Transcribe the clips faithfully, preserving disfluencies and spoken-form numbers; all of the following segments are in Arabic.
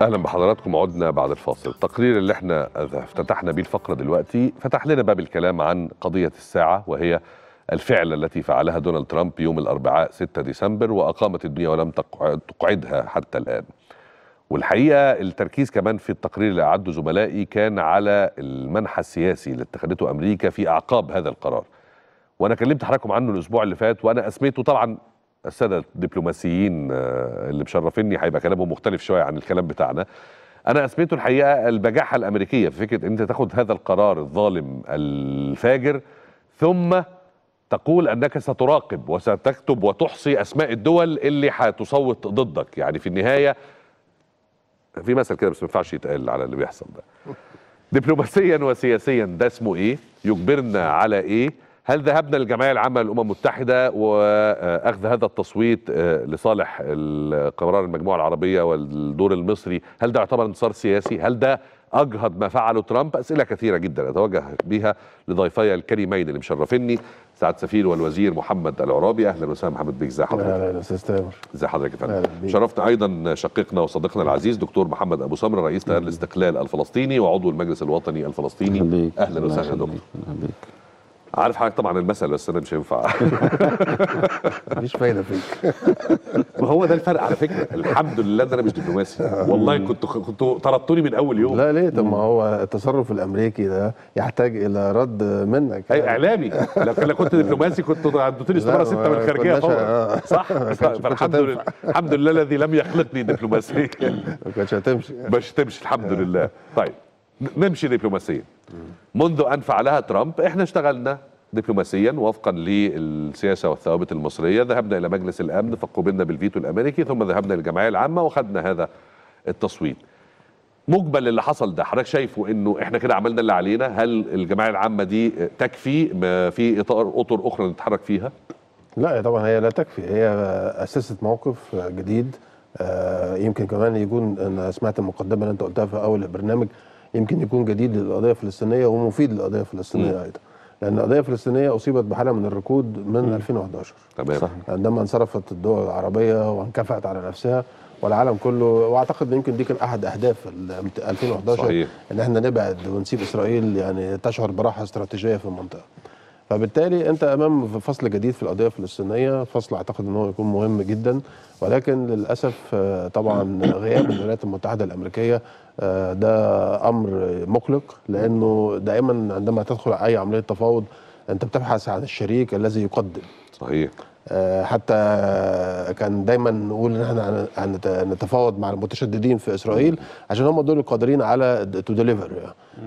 اهلا بحضراتكم. عدنا بعد الفاصل. التقرير اللي احنا افتتحنا بيه الفقره دلوقتي فتح لنا باب الكلام عن قضيه الساعه، وهي الفعل التي فعلها دونالد ترامب يوم الاربعاء ستة ديسمبر واقامت الدنيا ولم تقعدها حتى الان. والحقيقه التركيز كمان في التقرير اللي اعده زملائي كان على المنحى السياسي اللي اتخذته امريكا في اعقاب هذا القرار، وانا كلمت حضراتكم عنه الاسبوع اللي فات، وانا اسميته طبعا الساده الدبلوماسيين اللي مشرفيني هيبقى كلامهم مختلف شويه عن الكلام بتاعنا. انا اسميته الحقيقه البجاحه الامريكيه في فكره ان انت تاخد هذا القرار الظالم الفاجر ثم تقول انك ستراقب وستكتب وتحصي اسماء الدول اللي هتصوت ضدك. يعني في النهايه في مثل كده بس ما ينفعش يتقال على اللي بيحصل ده. دبلوماسيا وسياسيا ده اسمه ايه؟ يجبرنا على ايه؟ هل ذهبنا للجمعية العامة للأمم المتحدة وأخذ هذا التصويت لصالح قرار المجموعة العربية والدور المصري، هل ده يعتبر انتصار سياسي؟ هل ده أجهض ما فعله ترامب؟ أسئلة كثيرة جدا أتوجه بها لضيفي الكريمين اللي مشرفيني، سعادة سفير والوزير محمد العرابي. أهلا وسهلا محمد بيك. ازي حضرتك؟ أهلا أستاذ تامر. ازي حضرتك يا فندم؟ شرفنا أيضا شقيقنا وصديقنا العزيز دكتور محمد أبو سمرة، رئيس لجنة الاستقلال الفلسطيني وعضو المجلس الوطني الفلسطيني. أهلا وسهلا دكتور. عارف حضرتك طبعا المثل بس انا مش هينفع مفيش فايده فيك. وهو ده الفرق على فكره. الحمد لله ان انا مش دبلوماسي، والله كنت كنت طردتوني من اول يوم. لا ليه؟ طب ما هو التصرف الامريكي ده يحتاج الى رد منك. اي اعلامي. لو كنت دبلوماسي كنت اديتوني استماره سته من الخارجيه فورا. صح؟ فالحمد لله الحمد لله الذي لم يخلطني دبلوماسيا. ما كانتش هتمشي. مش هتمشي الحمد لله. طيب نمشي دبلوماسيا. منذ أن فعلها ترامب احنا اشتغلنا دبلوماسيا وفقا للسياسة والثوابت المصرية، ذهبنا إلى مجلس الأمن فقبلنا بالفيتو الأمريكي، ثم ذهبنا للجمعية العامة وخدنا هذا التصويت. مقبل اللي حصل ده حضرتك شايفه إنه احنا كده عملنا اللي علينا؟ هل الجمعية العامة دي تكفي؟ في إطار أطر أخرى نتحرك فيها؟ لا طبعا هي لا تكفي، هي أسست موقف جديد. يمكن كمان يكون، أنا سمعت المقدمة اللي أنت قلتها في أول البرنامج، يمكن يكون جديد للقضية الفلسطينية ومفيد للقضية الفلسطينية أيضا، لأن القضية الفلسطينية أصيبت بحالة من الركود من ألفين وأحد عشر. تمام. عندما انصرفت الدول العربية وانكفأت على نفسها والعالم كله، وأعتقد يمكن دي كان أحد أهداف ألفين وأحد عشر. صحيح. إن احنا نبعد ونسيب إسرائيل يعني تشعر براحة استراتيجية في المنطقة. فبالتالي أنت أمام فصل جديد في القضية الفلسطينية، فصل أعتقد أنه يكون مهم جدا، ولكن للأسف طبعا غياب الولايات المتحدة الأمريكية ده أمر مقلق، لأنه دائما عندما تدخل أي عملية تفاوض أنت بتبحث عن الشريك الذي يقدم. صحيح. حتى كان دايما نقول ان احنا هنتفاوض مع المتشددين في اسرائيل عشان هم دول القادرين على تو ديليفر،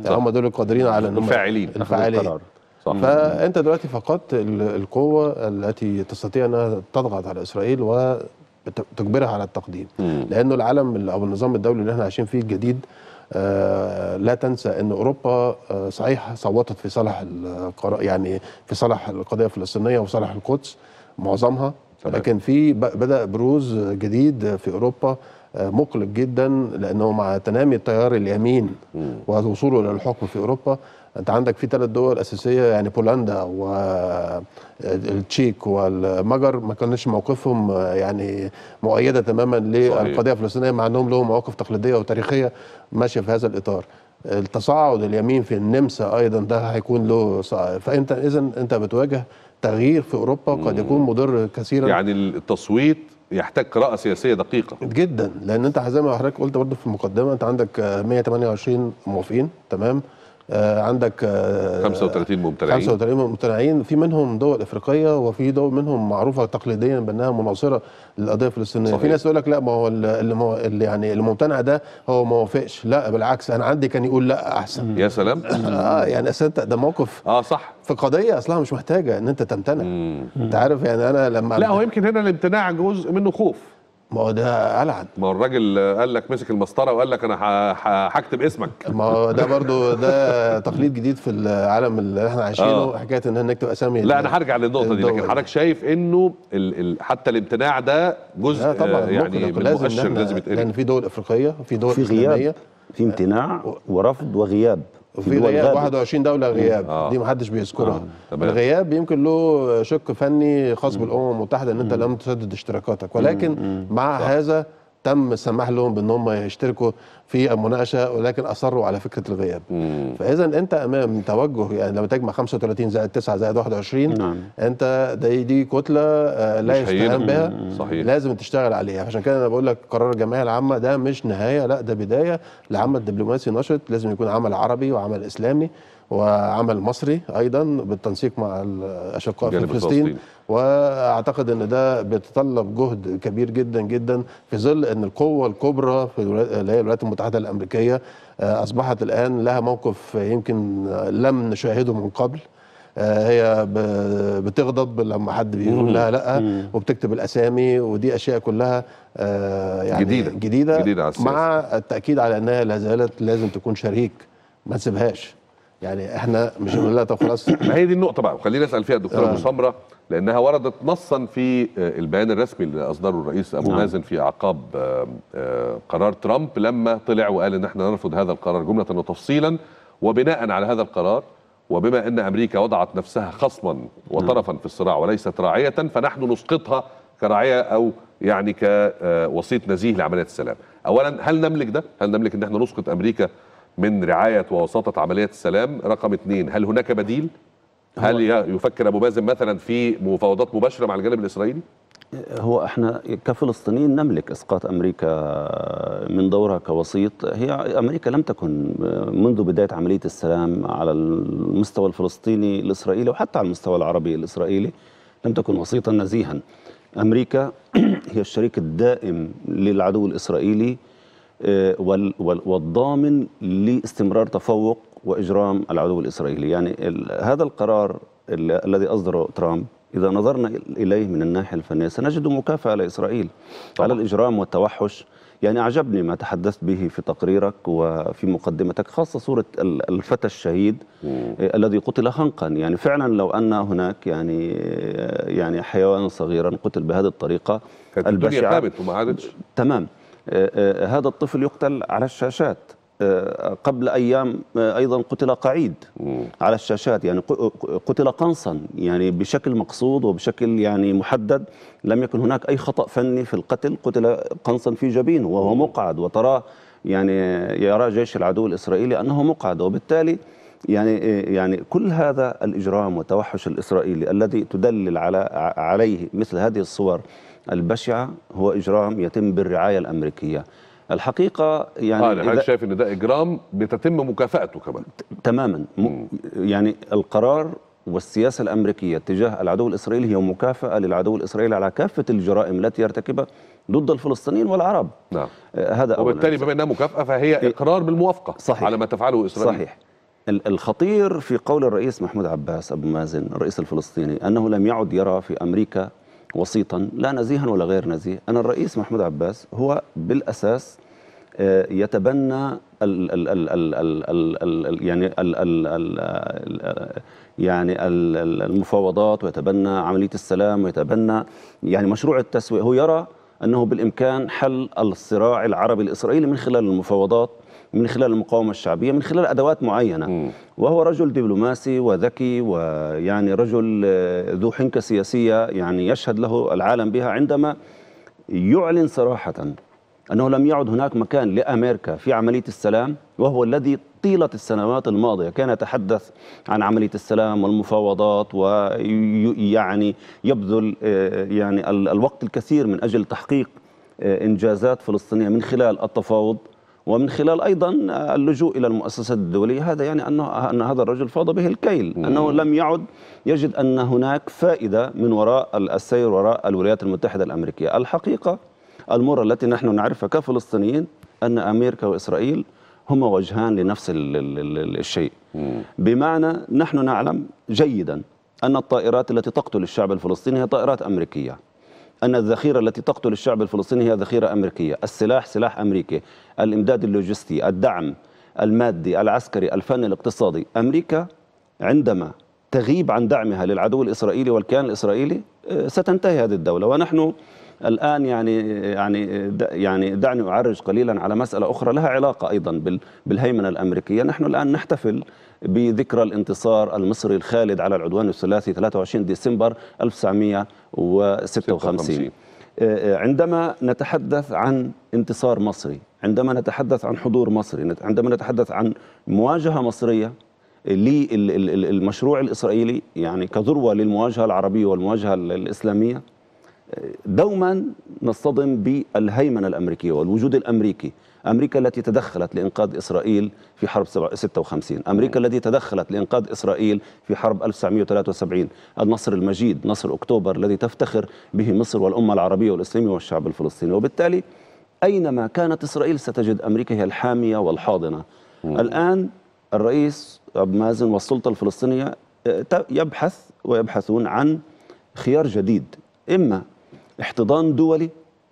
يعني هم دول القادرين على انهم الفاعلين الفاعلين. فأنت دلوقتي فقدت القوة التي تستطيع أنها تضغط على إسرائيل وتجبرها على التقديم، لأنه العالم أو النظام الدولي اللي احنا عايشين فيه الجديد لا تنسى أن أوروبا صحيح صوتت في صالح القرار، يعني في صالح القضية الفلسطينية وصالح القدس معظمها، لكن في بدأ بروز جديد في أوروبا مقلق جدا، لأنه مع تنامي التيار اليمين ووصوله إلى الحكم في أوروبا انت عندك في ثلاث دول اساسيه، يعني بولندا والتشيك والمجر ما كانش موقفهم يعني مؤيده تماما للقضيه الفلسطينيه، مع انهم لهم مواقف تقليديه وتاريخيه ماشيه في هذا الاطار. التصاعد اليمين في النمسا ايضا ده هيكون له صعب. فانت اذا انت بتواجه تغيير في اوروبا قد يكون مضر كثيرا. يعني التصويت يحتاج قراءة سياسية دقيقة جدا، لان انت زي ما حضرتك قلت برضه في المقدمه انت عندك مئة وثمانية وعشرين موافقين، تمام، عندك خمسة وثلاثين ممتنعين خمسة وثلاثين ممتنعين، في منهم دول افريقيه وفي دول منهم معروفه تقليديا بانها مناصره للقضيه الفلسطينيه. في ناس تقول لك لا ما هو اللي يعني الممتنع ده هو ما وافقش، لا بالعكس انا عندي كان يقول لا احسن. يا سلام. اه يعني اصل ده موقف اه صح في قضيه اصلها مش محتاجه ان انت تمتنع. انت عارف يعني انا لما لا هو يمكن هنا الامتناع جزء منه خوف. ما هو ده ألعن. ما هو الراجل قال لك مسك المسطره وقال لك انا هكتب اسمك. ما هو ده برضو ده تقليد جديد في العالم اللي احنا عايشينه. آه. حكايه ان نكتب اسامي. لا انا هرجع للنقطه دي، لكن حضرتك شايف انه ال ال حتى الامتناع ده جزء طبعا يعني من المؤشر لازم يتقال، لان في دول افريقيه في دول اسلاميه في امتناع ورفض وغياب، في غياب واحد وعشرين دولة غياب. آه. دي محدش بيذكرها. آه. الغياب يمكن له شق فني خاص بالأمم المتحدة ان انت لم تسدد اشتراكاتك، ولكن مع صح. هذا تم السماح لهم بأن هم يشتركوا في المناقشة، ولكن أصروا على فكرة الغياب. فإذا أنت أمام توجه، يعني لو تجمع خمسة وثلاثين زائد تسعة زائد واحد وعشرين، نعم. أنت دي, دي كتلة لا يستهان بها، صحيح. لازم تشتغل عليها. عشان كده أنا بقول لك قرار الجمعية العامة ده مش نهاية، لا ده بداية لعمل دبلوماسي نشط، لازم يكون عمل عربي وعمل إسلامي وعمل مصري أيضا بالتنسيق مع الأشقاء في فلسطين. وأعتقد أن ده بيتطلب جهد كبير جدا جدا في ظل أن القوة الكبرى في اللي هي الولايات المتحدة الأمريكية أصبحت الآن لها موقف يمكن لم نشاهده من قبل. هي بتغضب لما حد بيقول لها لا، وبتكتب الاسامي، ودي اشياء كلها يعني جديده جديده, جديدة مع التاكيد على انها لا زالت لازم تكون شريك، ما نسيبهاش. يعني احنا مش بنقول لها طب خلاص. ما هي دي النقطه بقى، وخلينا نسال فيها الدكتوره ابو آه. سمره، لانها وردت نصا في البيان الرسمي اللي اصدره الرئيس ابو مازن في اعقاب قرار ترامب، لما طلع وقال ان احنا نرفض هذا القرار جمله وتفصيلا، وبناء على هذا القرار وبما أن أمريكا وضعت نفسها خصما وطرفا في الصراع وليست راعية، فنحن نسقطها كراعية أو يعني كوسيط نزيه لعملية السلام. أولا، هل نملك ده؟ هل نملك أن احنا نسقط أمريكا من رعاية ووساطة عملية السلام؟ رقم اثنين، هل هناك بديل؟ هل يفكر أبو مازن مثلا في مفاوضات مباشرة مع الجانب الإسرائيلي؟ هو احنا كفلسطينيين نملك اسقاط امريكا من دورها كوسيط. هي امريكا لم تكن منذ بدايه عمليه السلام على المستوى الفلسطيني الاسرائيلي وحتى على المستوى العربي الاسرائيلي لم تكن وسيطا نزيها. امريكا هي الشريك الدائم للعدو الاسرائيلي والضامن لاستمرار تفوق واجرام العدو الاسرائيلي. يعني هذا القرار الذي اصدره ترامب إذا نظرنا إليه من الناحية الفنية سنجد مكافأة لإسرائيل على الإجرام والتوحش. يعني أعجبني ما تحدثت به في تقريرك وفي مقدمتك، خاصة صورة الفتى الشهيد مم. الذي قتل خنقا. يعني فعلا لو أن هناك يعني يعني حيوانا صغيرا قتل بهذه الطريقة البشعة، تمام، هذا الطفل يقتل على الشاشات. قبل أيام أيضا قتل قعيد على الشاشات، يعني قتل قنصا، يعني بشكل مقصود وبشكل يعني محدد، لم يكن هناك أي خطأ فني في القتل، قتل قنصا في جبينه وهو مقعد، وتراه يعني يرى جيش العدو الإسرائيلي أنه مقعد. وبالتالي يعني يعني كل هذا الإجرام والتوحش الإسرائيلي الذي تدلل على عليه مثل هذه الصور البشعة هو إجرام يتم بالرعاية الأمريكية. الحقيقة يعني آه أنا شايف إن ده إجرام بتتم مكافأته كمان تماما. مم. يعني القرار والسياسة الأمريكية تجاه العدو الإسرائيلي هي مكافأة للعدو الإسرائيلي على كافة الجرائم التي يرتكبها ضد الفلسطينيين والعرب. نعم. آه هذا أولا. وبالتالي بما إنها مكافأة فهي إقرار بالموافقة، صحيح، على ما تفعله إسرائيل. صحيح. الخطير في قول الرئيس محمود عباس أبو مازن الرئيس الفلسطيني أنه لم يعد يرى في أمريكا وسيطا لا نزيها ولا غير نزيه. أنا الرئيس محمود عباس هو بالأساس يتبنى ال ال ال ال ال ال يعني ال ال ال يعني المفاوضات، ويتبنى عملية السلام، ويتبنى يعني مشروع التسوية. هو يرى أنه بالإمكان حل الصراع العربي الإسرائيلي من خلال المفاوضات، من خلال المقاومة الشعبية، من خلال أدوات معينة. وهو رجل دبلوماسي وذكي، ويعني رجل ذو حنكة سياسية يعني يشهد له العالم بها عندما يعلن صراحة أنه لم يعد هناك مكان لأمريكا في عملية السلام، وهو الذي طيلة السنوات الماضية كان يتحدث عن عملية السلام والمفاوضات، ويعني يبذل يعني الوقت الكثير من أجل تحقيق إنجازات فلسطينية من خلال التفاوض ومن خلال أيضا اللجوء إلى المؤسسات الدولية. هذا يعني أنه أن هذا الرجل فاض به الكيل، أنه لم يعد يجد أن هناك فائدة من وراء السير وراء الولايات المتحدة الأمريكية. الحقيقة المرة التي نحن نعرفها كفلسطينيين أن أمريكا وإسرائيل هما وجهان لنفس الشيء، بمعنى نحن نعلم جيدا أن الطائرات التي تقتل الشعب الفلسطيني هي طائرات أمريكية، أن الذخيرة التي تقتل الشعب الفلسطيني هي ذخيرة أمريكية، السلاح سلاح أمريكي، الإمداد اللوجستي، الدعم المادي، العسكري، الفني، الاقتصادي. أمريكا عندما تغيب عن دعمها للعدو الإسرائيلي والكيان الإسرائيلي ستنتهي هذه الدولة. ونحن الآن يعني يعني يعني دعني أعرج قليلا على مسألة أخرى لها علاقة أيضا بالهيمنة الأمريكية. نحن الآن نحتفل بذكرى الانتصار المصري الخالد على العدوان الثلاثي ثلاثة وعشرين ديسمبر ألف وتسعمائة وستة وخمسين. عندما نتحدث عن انتصار مصري، عندما نتحدث عن حضور مصري، عندما نتحدث عن مواجهة مصرية للمشروع الإسرائيلي يعني كذروة للمواجهة العربية والمواجهة الإسلامية، دوما نصطدم بالهيمنة الأمريكية والوجود الأمريكي. أمريكا التي تدخلت لإنقاذ إسرائيل في حرب ستة وخمسين، أمريكا التي تدخلت لإنقاذ إسرائيل في حرب ألف وتسعمئة وثلاثة وسبعين، النصر المجيد، نصر أكتوبر الذي تفتخر به مصر والأمة العربية والإسلامية والشعب الفلسطيني. وبالتالي أينما كانت إسرائيل ستجد أمريكا هي الحامية والحاضنة. مم. الآن الرئيس مازن والسلطة الفلسطينية يبحث ويبحثون عن خيار جديد، إما احتضان دولي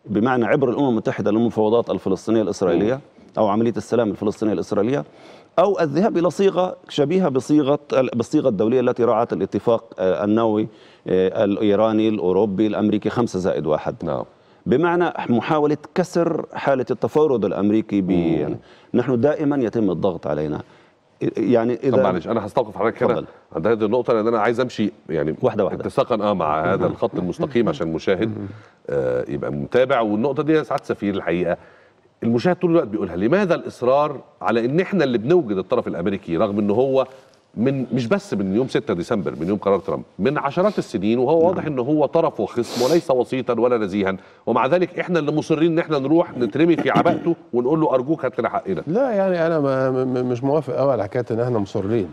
بمعنى عبر الأمم المتحدة للمفاوضات الفلسطينية الإسرائيلية أو عملية السلام الفلسطينية الإسرائيلية، أو الذهاب إلى صيغة شبيهة بصيغة بالصيغة الدولية التي رعت الاتفاق النووي الإيراني الأوروبي الأمريكي خمسة زائد واحد، بمعنى محاولة كسر حالة التفاوض الأمريكي. يعني نحن دائما يتم الضغط علينا. يعني اذا معلش انا هستوقف حضرتك هنا عند هذه النقطه، لان انا عايز امشي يعني واحده واحده اتساقا اه مع هذا الخط المستقيم عشان المشاهد آه يبقى متابع. والنقطه دي ساعات سفير الحقيقه المشاهد طول الوقت بيقولها، لماذا الاصرار على ان احنا اللي بنوجد الطرف الامريكي، رغم ان هو من مش بس من يوم ستة ديسمبر، من يوم قرار ترامب، من عشرات السنين، وهو واضح ان هو طرف وخصم وليس وسيطا ولا نزيها، ومع ذلك احنا اللي مصرين ان احنا نروح نترمي في عباءته ونقول له ارجوك هات لنا حقنا. لا يعني انا مش موافق قوي على حكايه ان احنا مصرين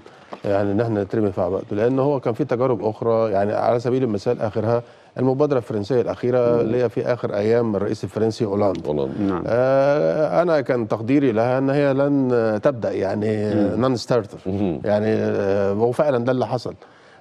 يعني ان احنا نترمي في عباءته، لان هو كان في تجارب اخرى. يعني على سبيل المثال اخرها المبادرة الفرنسية الأخيرة اللي هي في آخر أيام الرئيس الفرنسي أولاند. نعم. آه أنا كان تقديري لها أن هي لن تبدأ، يعني نون ستارتر يعني آه وفعلا ده اللي حصل.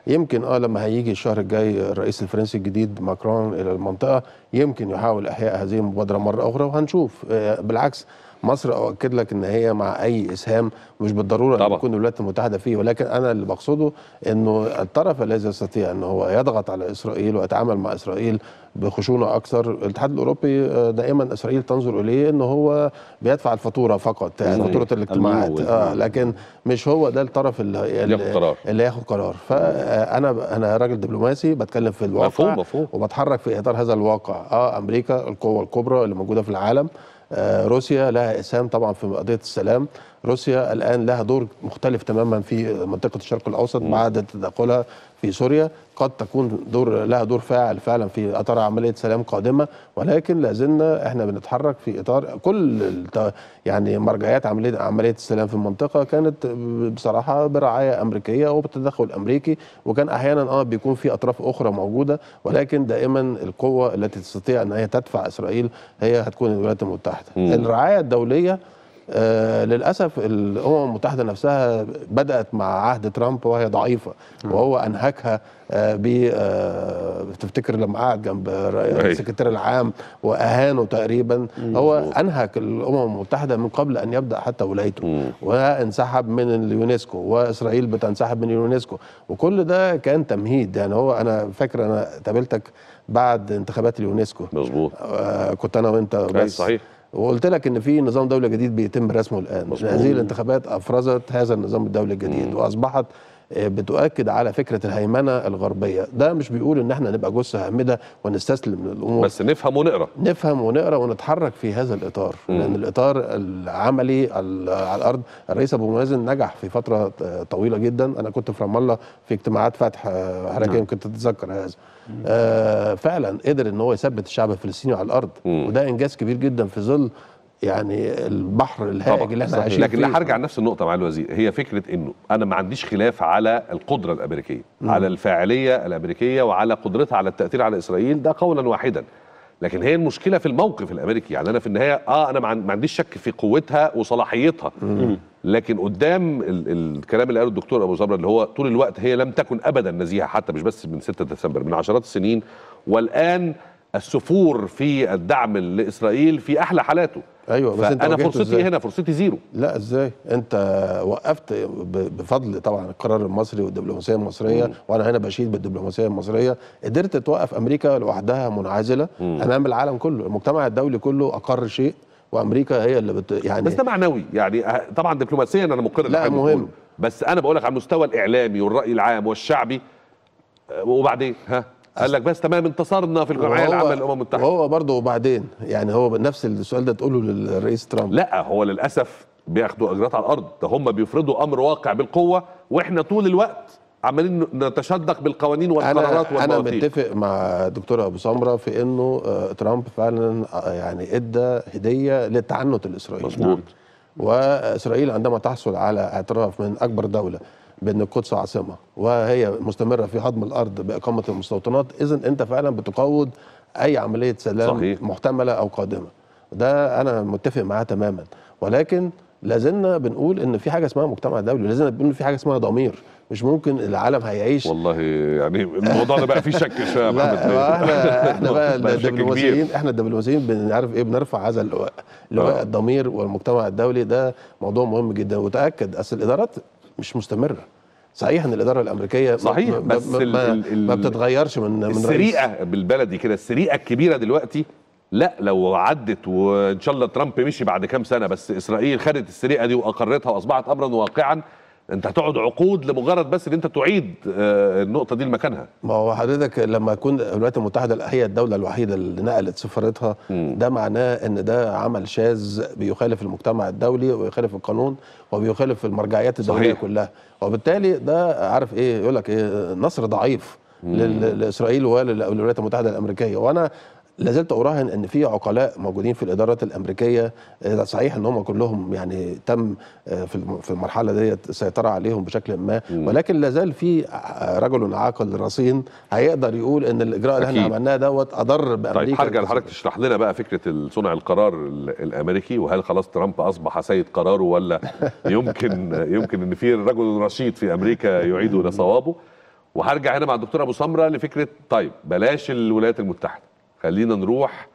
يمكن اه لما هيجي الشهر الجاي الرئيس الفرنسي الجديد ماكرون إلى المنطقة يمكن يحاول إحياء هذه المبادرة مرة أخرى، وهنشوف. آه بالعكس مصر أؤكد لك إن هي مع أي إسهام، مش بالضرورة أن تكون الولايات المتحدة فيه، ولكن أنا اللي بقصده إنه الطرف الذي يستطيع إن هو يضغط على إسرائيل ويتعامل مع إسرائيل بخشونة أكثر. الاتحاد الأوروبي دائما إسرائيل تنظر إليه إن هو بيدفع الفاتورة فقط، يعني فاتورة الاجتماعات، آه لكن مش هو ده الطرف اللي ياخد قرار اللي ياخد قرار. فأنا أنا راجل دبلوماسي بتكلم في الواقع، مفهوم مفهوم، وبتحرك في إطار هذا الواقع. آه أمريكا القوة الكبرى اللي موجودة في العالم، روسيا لها إسهام طبعا في قضية السلام، روسيا الآن لها دور مختلف تماما في منطقة الشرق الأوسط بعد تدخلها في سوريا، قد تكون دور لها دور فاعل فعلا في إطار عملية سلام قادمة، ولكن لازلنا احنا بنتحرك في إطار كل يعني مرجعيات عملية عملية السلام في المنطقة كانت بصراحة برعاية أمريكية وبتدخل أمريكي، وكان أحيانا اه بيكون في أطراف أخرى موجودة، ولكن دائما القوة التي تستطيع أن هي تدفع إسرائيل هي هتكون الولايات المتحدة. مم. الرعاية الدولية آه للأسف الأمم المتحدة نفسها بدأت مع عهد ترامب وهي ضعيفة، وهو أنهكها آه ب آه تفتكر لما قعد جنب السكرتير العام وأهانه تقريبا، هو أنهك الأمم المتحدة من قبل أن يبدأ حتى ولايته، وانسحب من اليونسكو، وإسرائيل بتنسحب من اليونسكو، وكل ده كان تمهيد. يعني هو أنا فاكر أنا قابلتك بعد انتخابات اليونسكو، مظبوط، آه كنت أنا وأنت بس، صحيح، وقلت لك ان في نظام دولي جديد بيتم رسمه الان. هذه الانتخابات افرزت هذا النظام الدولي الجديد. مم. واصبحت بتؤكد على فكره الهيمنه الغربيه. ده مش بيقول ان احنا نبقى جثه هامده ونستسلم للامور، بس نفهم ونقرا نفهم ونقرا ونتحرك في هذا الاطار. مم. لان الاطار العملي على الارض الرئيس ابو مازن نجح في فتره طويله جدا. انا كنت في رام الله في اجتماعات فتح، حضرتك يمكن تتذكر هذا. آه فعلا قدر ان هو يثبت الشعب الفلسطيني على الارض، مم. وده انجاز كبير جدا في ظل يعني البحر الهائج اللي احنا عايشين فيه. لكن لا، هرجع لنفس النقطه مع الوزير، هي فكره انه انا ما عنديش خلاف على القدره الامريكيه، مم. على الفاعليه الامريكيه وعلى قدرتها على التاثير على اسرائيل، ده قولا واحدا. لكن هي المشكله في الموقف الامريكي. يعني انا في النهايه اه انا ما عنديش شك في قوتها وصلاحيتها، مم. لكن قدام الكلام اللي قاله الدكتور ابو سمرة اللي هو طول الوقت هي لم تكن ابدا نزيهه، حتى مش بس من ستة ديسمبر، من عشرات السنين، والان السفور في الدعم لاسرائيل في احلى حالاته. ايوه، بس انت انا فرصتي إزاي؟ هنا فرصتي زيرو. لا ازاي؟ انت وقفت بفضل طبعا القرار المصري والدبلوماسيه المصريه، مم. وانا هنا بشيد بالدبلوماسيه المصريه، قدرت توقف امريكا لوحدها منعزله، مم. امام العالم كله، المجتمع الدولي كله اقر شيء، وامريكا هي اللي بت يعني بس ده معنوي. يعني طبعا دبلوماسيا انا مقر، لا مهم، بس انا بقول لك على المستوى الاعلامي والراي العام والشعبي. وبعدين ها قال لك بس تمام انتصرنا في الجمعيه العامه للامم المتحده. هو برضه وبعدين يعني هو نفس السؤال ده تقوله للرئيس ترامب. لا هو للاسف بياخدوا اجراءات على الارض، ده هم بيفرضوا امر واقع بالقوه، واحنا طول الوقت عمالين نتشدق بالقوانين والقرارات والمواثيق. انا متفق مع دكتور ابو سمره في انه ترامب فعلا يعني ادى هديه للتعنت الاسرائيلي. مظبوط. واسرائيل عندما تحصل على اعتراف من اكبر دوله بأن القدس عاصمة وهي مستمرة في هضم الأرض بإقامة المستوطنات، إذن أنت فعلا بتقود أي عملية سلام صحيح. محتملة أو قادمة. ده أنا متفق معاه تماما، ولكن لازلنا بنقول أن في حاجة اسمها مجتمع دولي، لازلنا بنقول أن في حاجة اسمها ضمير، مش ممكن العالم هيعيش. والله يعني الموضوع ده بقى فيه شك يا محمد. لا احنا احنا بقى الدبلوماسيين، احنا الدبلوماسيين بنعرف ايه، بنرفع هذا اللواء، لواء الضمير والمجتمع الدولي. ده موضوع مهم جدا، وتأكد أصل الإدارات مش مستمرة. صحيح ان الاداره الامريكيه صحيح بس ما, ما, ما بتتغيرش من من السرقه بالبلدي كده، السرقه الكبيره دلوقتي. لا لو عدت وان شاء الله ترامب مشي بعد كام سنه، بس اسرائيل خدت السرقه دي واقرتها واصبحت امرا واقعا، انت هتقعد عقود لمجرد بس ان انت تعيد النقطه دي لمكانها. ما هو حضرتك لما تكون الولايات المتحده هي الدوله الوحيده اللي نقلت سفارتها، ده معناه ان ده عمل شاذ بيخالف المجتمع الدولي ويخالف القانون وبيخالف المرجعيات الدوليه صحيح. كلها، وبالتالي ده عارف ايه يقول لك ايه، نصر ضعيف لاسرائيل وللولايات المتحده الامريكيه. وانا لازلت أراهن أن في عقلاء موجودين في الإدارات الأمريكية، صحيح أن هم كلهم يعني تم في المرحلة دي السيطرة عليهم بشكل ما، ولكن لازال في رجل عاقل رصين هيقدر يقول أن الإجراء اللي احنا عملناه دوت أضر بأمريكا. طيب هرجع لحضرتك تشرح لنا بقى فكرة صنع القرار الأمريكي، وهل خلاص ترامب أصبح سيد قراره ولا يمكن يمكن أن في رجل رشيد في أمريكا يعيدنا صوابه؟ وهرجع هنا مع الدكتورة أبو سمرة لفكرة طيب بلاش الولايات المتحدة، خلينا نروح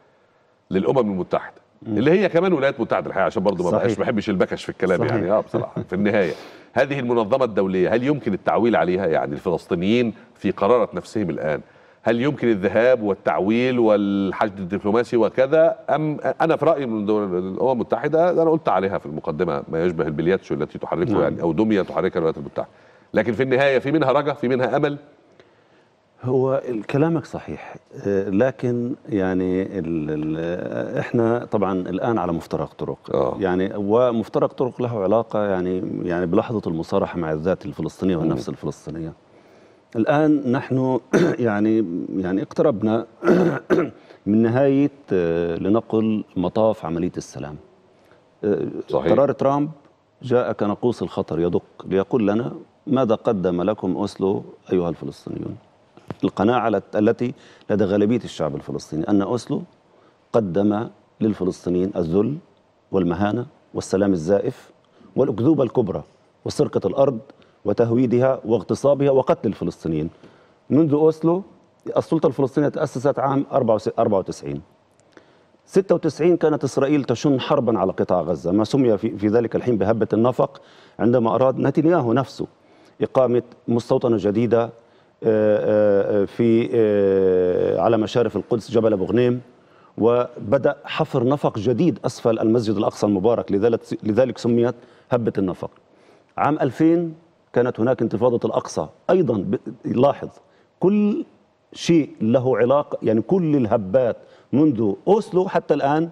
للأمم المتحدة اللي هي كمان ولايات متحدة الحقيقة، عشان برضه ما بقاش بحبش البكش في الكلام صحيح. يعني اه بصراحة في النهاية هذه المنظمة الدولية هل يمكن التعويل عليها؟ يعني الفلسطينيين في قرارة نفسهم الآن، هل يمكن الذهاب والتعويل والحشد الدبلوماسي وكذا؟ أم أنا في رأيي من الأمم المتحدة أنا قلت عليها في المقدمة ما يشبه البلياتشو التي تحركه يعني أو دمية تحركها الولايات المتحدة، لكن في النهاية في منها رجا، في منها أمل. هو كلامك صحيح، لكن يعني ال ال احنا طبعا الان على مفترق طرق أوه. يعني ومفترق طرق له علاقه يعني يعني بلحظه المصارحه مع الذات الفلسطينيه والنفس الفلسطينيه. الان نحن يعني يعني اقتربنا من نهايه لنقل مطاف عمليه السلام. صحيح. قرار ترامب جاء كناقوس الخطر يدق ليقول لنا ماذا قدم لكم أوسلو ايها الفلسطينيون. القناعة التي لدى غالبية الشعب الفلسطيني أن أوسلو قدم للفلسطينيين الذل والمهانة والسلام الزائف والأكذوبة الكبرى وسرقة الأرض وتهويدها واغتصابها وقتل الفلسطينيين. منذ أوسلو السلطة الفلسطينية تأسست عام أربعة وتسعين، ستة وتسعين كانت إسرائيل تشن حربا على قطاع غزة، ما سمي في, في ذلك الحين بهبة النفق، عندما أراد نتنياهو نفسه إقامة مستوطنة جديدة في على مشارف القدس جبل أبو غنيم، وبدأ حفر نفق جديد أسفل المسجد الأقصى المبارك، لذلك سميت هبة النفق. عام ألفين كانت هناك انتفاضة الأقصى أيضا. لاحظ كل شيء له علاقة، يعني كل الهبات منذ أوسلو حتى الآن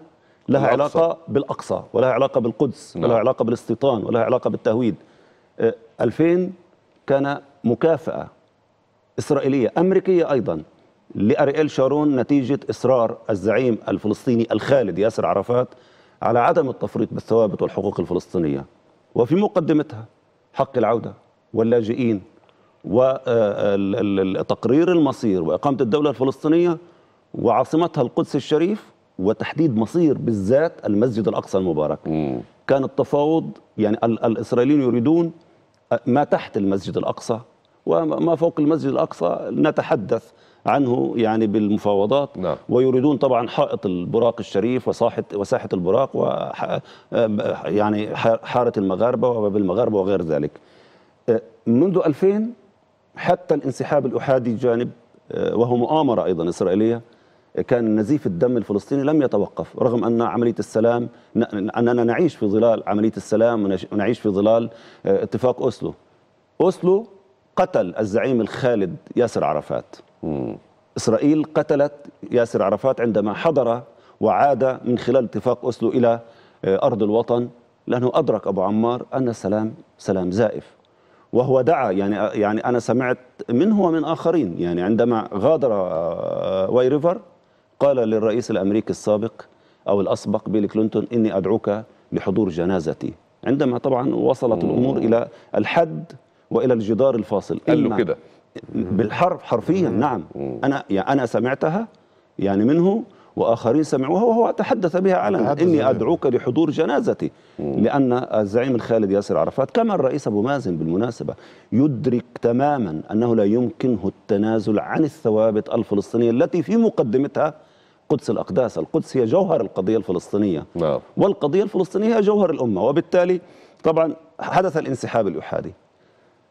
لها الأقصى. علاقة بالأقصى ولها علاقة بالقدس ولها علاقة بالاستيطان ولها علاقة بالتهويد. ألفين كان مكافأة إسرائيلية أمريكية أيضا لأرييل شارون نتيجة إصرار الزعيم الفلسطيني الخالد ياسر عرفات على عدم التفريط بالثوابت والحقوق الفلسطينية، وفي مقدمتها حق العودة واللاجئين وتقرير المصير وإقامة الدولة الفلسطينية وعاصمتها القدس الشريف وتحديد مصير بالذات المسجد الأقصى المبارك. كان التفاوض يعني الإسرائيليين يريدون ما تحت المسجد الأقصى وما فوق المسجد الأقصى نتحدث عنه يعني بالمفاوضات. نعم. ويريدون طبعا حائط البراق الشريف وساحة وساحة البراق و يعني حارة المغاربة وباب المغاربة وغير ذلك. منذ ألفين حتى الانسحاب الأحادي جانب وهو مؤامرة أيضا إسرائيلية، كان نزيف الدم الفلسطيني لم يتوقف رغم أن عملية السلام أننا نعيش في ظلال عملية السلام ونعيش في ظلال اتفاق أوسلو. أوسلو قتل الزعيم الخالد ياسر عرفات. مم. إسرائيل قتلت ياسر عرفات عندما حضر وعاد من خلال اتفاق أوسلو إلى أرض الوطن، لأنه أدرك أبو عمار أن السلام سلام زائف. وهو دعا يعني يعني أنا سمعت منه ومن آخرين، يعني عندما غادر وادي ريفر قال للرئيس الأمريكي السابق أو الأسبق بيل كلينتون إني أدعوك لحضور جنازتي، عندما طبعا وصلت مم. الأمور إلى الحد وإلى الجدار الفاصل. قال له كده بالحرف حرفيا. مم. نعم. مم. أنا يعني أنا سمعتها يعني منه وآخرين سمعوها، وهو تحدث بها علنا، إني أدعوك لحضور جنازتي. مم. لأن الزعيم الخالد ياسر عرفات كما الرئيس أبو مازن بالمناسبة يدرك تماما أنه لا يمكنه التنازل عن الثوابت الفلسطينية التي في مقدمتها قدس الأقداس. القدس هي جوهر القضية الفلسطينية. لا. والقضية الفلسطينية هي جوهر الأمة، وبالتالي طبعا حدث الانسحاب الأحادي.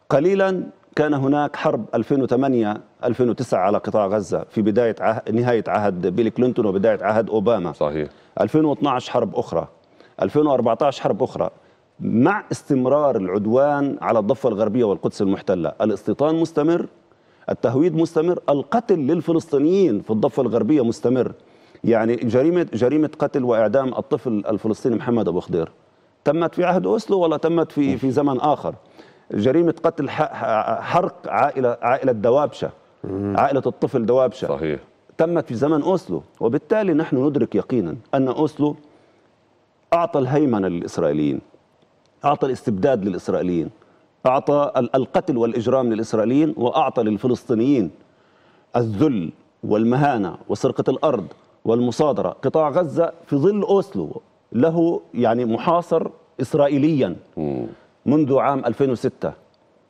قليلا كان هناك حرب ألفين وثمانية ألفين وتسعة على قطاع غزة في بداية عهد نهاية عهد بيل كلينتون وبداية عهد أوباما. صحيح. ألفين واثنعش حرب أخرى، ألفين وأربعطعش حرب أخرى، مع استمرار العدوان على الضفة الغربية والقدس المحتلة. الاستيطان مستمر، التهويد مستمر، القتل للفلسطينيين في الضفة الغربية مستمر. يعني جريمة جريمة قتل وإعدام الطفل الفلسطيني محمد أبو خضير تمت في عهد أوسلو ولا تمت في في زمن آخر. جريمة قتل حرق عائلة عائلة دوابشة، عائلة الطفل دوابشة. صحيح. تمت في زمن أوسلو. وبالتالي نحن ندرك يقينا أن أوسلو أعطى الهيمنة للإسرائيليين، أعطى الاستبداد للإسرائيليين، أعطى القتل والإجرام للإسرائيليين، وأعطى للفلسطينيين الذل والمهانة وسرقة الأرض والمصادرة. قطاع غزة في ظل أوسلو له يعني محاصر إسرائيليا م. منذ عام ألفين وستة.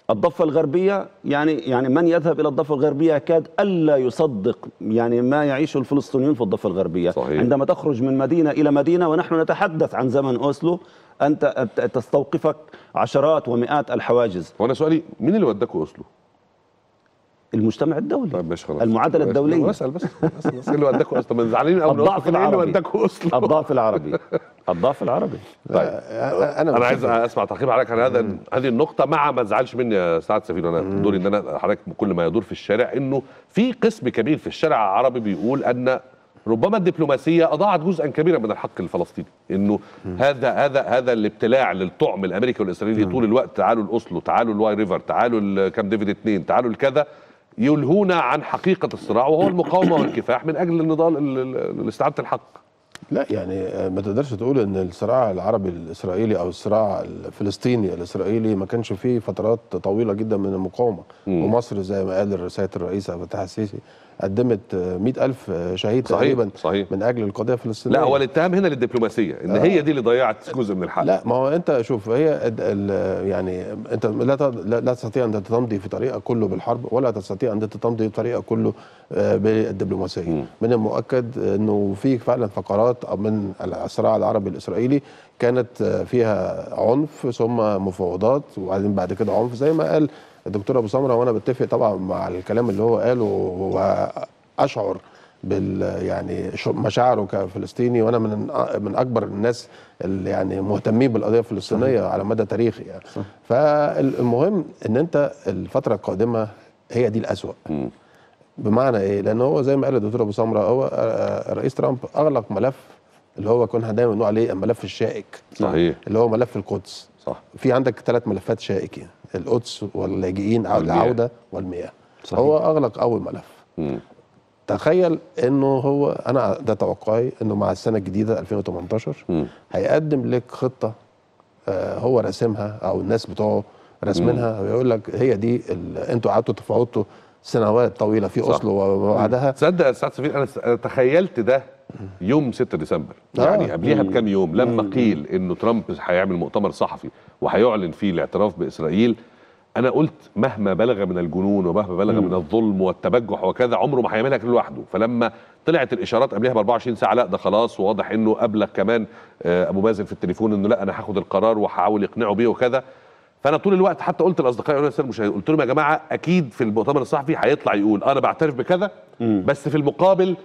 الضفة الغربية يعني يعني من يذهب إلى الضفة الغربية يكاد ألا يصدق يعني ما يعيشه الفلسطينيون في الضفة الغربية. صحيح. عندما تخرج من مدينة إلى مدينة، ونحن نتحدث عن زمن أوسلو، أنت تستوقفك عشرات ومئات الحواجز. وأنا سؤالي، مين اللي وداكوا أوسلو؟ المجتمع الدولي. طيب ماشي خلاص. المعادلة الدولية. بسأل بس بس اللي وداكوا أوسلو. طب زعلانين قوي. الضعف العربي. الضعف العربي. الضعف العربي. طيب أنا أنا عايز أسمع تعقيب حضرتك على هذا هذه النقطة، مع ما تزعلش مني يا سعد سفير، أنا دوري إن أنا حضرتك كل ما يدور في الشارع، إنه في قسم كبير في الشارع العربي بيقول أن ربما الدبلوماسية أضاعت جزءا كبيرا من الحق الفلسطيني، إنه هذا هذا هذا الابتلاع للطعم الأمريكي والإسرائيلي طول الوقت، تعالوا الأوسلو، تعالوا الواي ريفر، تعالوا كام ديفيد اثنين، تعالوا الكذا، يلهونا عن حقيقة الصراع وهو المقاومة والكفاح من أجل النضال لاستعادة الحق. لا يعني ما تقدرش تقول ان الصراع العربي الاسرائيلي او الصراع الفلسطيني الاسرائيلي ما كانش فيه فترات طويله جدا من المقاومه. مم. ومصر زي ما قال سياده الرئيس عبد الفتاح السيسي قدمت مئة ألف شهيد. صحيح. تقريبا. صحيح. من اجل القضيه الفلسطينيه. لا، هو الاتهام هنا للدبلوماسيه ان آه. هي دي اللي ضيعت جزء من الحق. لا، ما هو انت شوف، هي يعني انت لا لا تستطيع ان تمضي في طريقك كله بالحرب، ولا تستطيع ان تمضي طريقك كله بالدبلوماسيه. مم. من المؤكد انه في فعلا فقرات من الصراع العربي الاسرائيلي كانت فيها عنف ثم مفاوضات وبعدين بعد كده عنف، زي ما قال الدكتور ابو سمره، وانا بتفق طبعا مع الكلام اللي هو قاله، واشعر بال يعني مشاعره كفلسطيني، وانا من من اكبر الناس اللي يعني مهتمين بالقضيه الفلسطينيه على مدى تاريخي يعني. فالمهم ان انت الفتره القادمه هي دي الأسوأ. م. بمعنى ايه؟ لان هو زي ما قال الدكتور ابو سمره، هو رئيس ترامب اغلق ملف اللي هو كنا دايما بنقول عليه الملف الشائك. صحيح. اللي هو ملف القدس. صح. في عندك ثلاث ملفات شائكه، القدس واللاجئين او العوده والمياه. صحيح. هو اغلق اول ملف. م. تخيل انه هو، انا ده توقعي، انه مع السنه الجديده ألفين وثمانية عشر م. هيقدم لك خطه هو راسمها او الناس بتوعه راسمينها، ويقول لك هي دي انتوا قعدتوا تفاوضتوا سنوات طويله في أوسلو وبعدها. تصدق يا استاذ سفير، انا تخيلت ده يوم ستة ديسمبر، يعني قبليها بكام يوم، لما قيل انه ترامب هيعمل مؤتمر صحفي وهيعلن فيه الاعتراف باسرائيل. انا قلت مهما بلغ من الجنون ومهما بلغ من الظلم والتبجح وكذا، عمره ما هيعملها كده لوحده. فلما طلعت الاشارات قبلها ب أربعة وعشرين ساعة، لا ده خلاص، وواضح انه ابلغ كمان ابو مازن في التليفون انه لا انا هاخد القرار وهحاول اقنعه بيه وكذا. فانا طول الوقت حتى قلت لاصدقائي وانا استاذ مشاهد، قلت لهم يا جماعه اكيد في المؤتمر الصحفي هيطلع يقول انا بعترف بكذا، بس في المقابل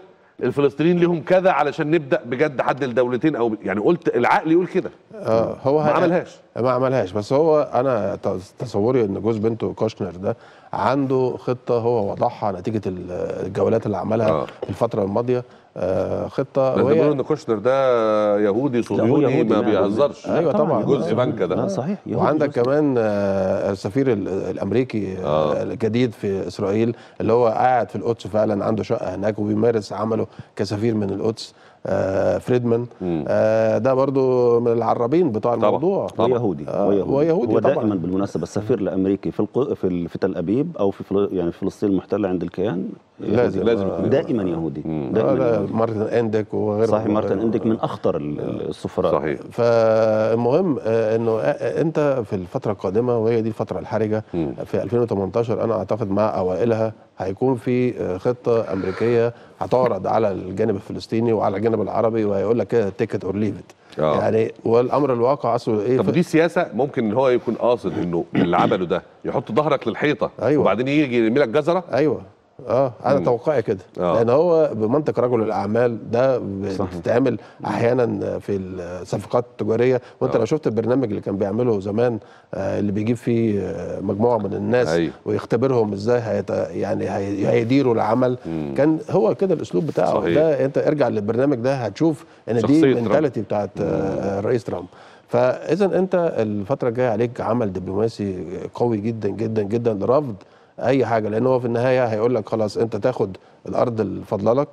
الفلسطينيين ليهم كذا علشان نبدا بجد حد لدولتين، او يعني قلت العقل يقول كده. اه هو ما عملهاش ما عملهاش بس هو انا تصوري ان جوز بنته كوشنر ده عنده خطه هو وضعها نتيجه الجولات اللي عملها آه. الفتره الماضيه آه خطه. بس بيقولوا ان كوشنر ده يهودي صهيوني ما بيهزرش. ايوه طبعا جزء بنك ده صحيح. وعندك كمان آه السفير الامريكي آه. الجديد في اسرائيل اللي هو قاعد في القدس فعلا، عنده شقه هناك وبيمارس عمله كسفير من القدس آه فريدمان آه ده برضو من العرابين بتاع الموضوع طبعا. ويهودي آه ويهودي, ويهودي. هو دائما بالمناسبه السفير الامريكي في الق... في, في تل ابيب او في يعني في فلسطين المحتله عند الكيان لازم لازم دائما يهودي دائما. لا مارتن إنديك وغيره صحيح. مارتن إنديك من اخطر السفراء صحيح. فالمهم انه انت في الفتره القادمه، وهي دي الفتره الحرجه مم. في ألفين وثمانية عشر انا اعتقد مع اوائلها هيكون في خطه امريكيه هتعرض على الجانب الفلسطيني وعلى الجانب العربي، وهيقول لك كده تيكت اور ليف ات يعني. والامر الواقع اصله ايه؟ طب دي سياسه ممكن ان هو يكون قاصد انه اللي عمله ده يحط ظهرك للحيطه أيوة. وبعدين يجي يرمي لك جزره. ايوه اه انا توقعي كده آه. لان هو بمنطق رجل الاعمال ده بتتعمل احيانا في الصفقات التجاريه، وانت آه. لو شفت البرنامج اللي كان بيعمله زمان آه اللي بيجيب فيه مجموعه من الناس أيوه. ويختبرهم ازاي هيت يعني هي هيديروا العمل مم. كان هو كده الاسلوب بتاعه صحيح. ده انت ارجع للبرنامج ده هتشوف ان دي المنتاليتي بتاعت آه الرئيس ترامب. فاذا انت الفتره الجايه عليك عمل دبلوماسي قوي جدا جدا جدا لرفض اي حاجه، لان هو في النهايه هيقول لك خلاص انت تاخد الارض اللي فاضله لك،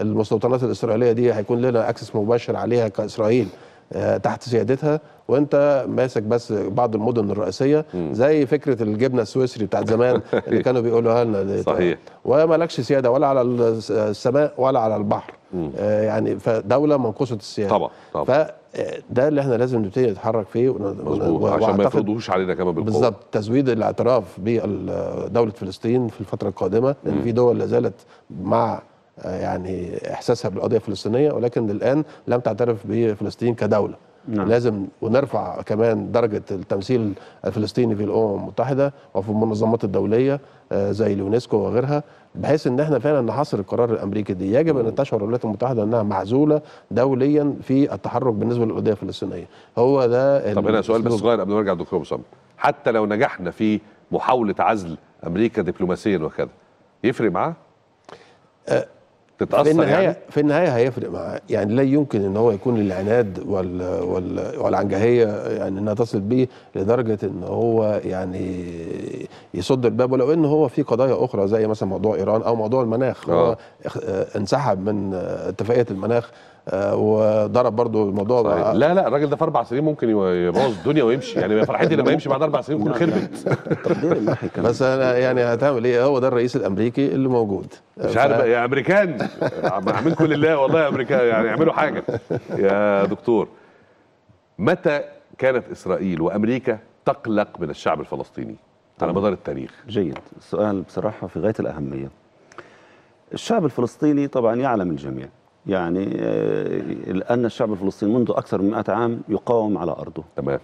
المستوطنات الاسرائيليه دي هيكون لنا اكسس مباشر عليها كاسرائيل تحت سيادتها، وانت ماسك بس بعض المدن الرئيسيه زي فكره الجبنه السويسري بتاعت زمان اللي كانوا بيقولوها لنا دي صحيح. ومالكش سياده ولا على السماء ولا على البحر يعني، فدوله منقوصه السياده طبعا طبعا. ده اللي احنا لازم نبتدي نتحرك فيه مظبوط عشان ما يفرضوش علينا كمان بالقوه. بالظبط تزويد الاعتراف بدوله فلسطين في الفتره القادمه، لان في دول لا زالت مع يعني احساسها بالقضيه الفلسطينيه ولكن الان لم تعترف بفلسطين كدوله نعم. لازم ونرفع كمان درجه التمثيل الفلسطيني في الامم المتحده وفي المنظمات الدوليه زي اليونسكو وغيرها، بحيث ان احنا فعلا نحاصر القرار الامريكي دي. يجب ان تشعر الولايات المتحده انها معزوله دوليا في التحرك بالنسبه للقضيه الفلسطينيه. هو ده. طب هنا سؤال بس صغير قبل ما ارجع للدكتور ابو سمرة، حتى لو نجحنا في محاوله عزل امريكا دبلوماسيا وكذا يفرق معاه؟ أه في النهايه يعني؟ في النهايه هيفرق معاه يعني. لا يمكن ان هو يكون العناد وال وال والعنجهيه يعني انها تصل بيه لدرجه ان هو يعني يصد الباب، ولو ان هو في قضايا اخرى زي مثلا موضوع ايران او موضوع المناخ آه. هو انسحب من اتفاقيه المناخ وضرب برضو الموضوع بقى. لا لا الراجل ده في اربع سنين ممكن يبوظ الدنيا ويمشي يعني. فرحتي لما يمشي بعد اربع سنين يكون خربت بس انا يعني هتعمل ايه؟ هو ده الرئيس الامريكي اللي موجود مش عارف ف... يا امريكان اعملكم لله والله يا امريكان يعني اعملوا حاجه. يا دكتور متى كانت اسرائيل وامريكا تقلق من الشعب الفلسطيني على مدار التاريخ؟ جيد السؤال بصراحه في غايه الاهميه. الشعب الفلسطيني طبعا يعلم الجميع يعني لأن الشعب الفلسطيني منذ أكثر من مئة عام يقاوم على أرضه تمام.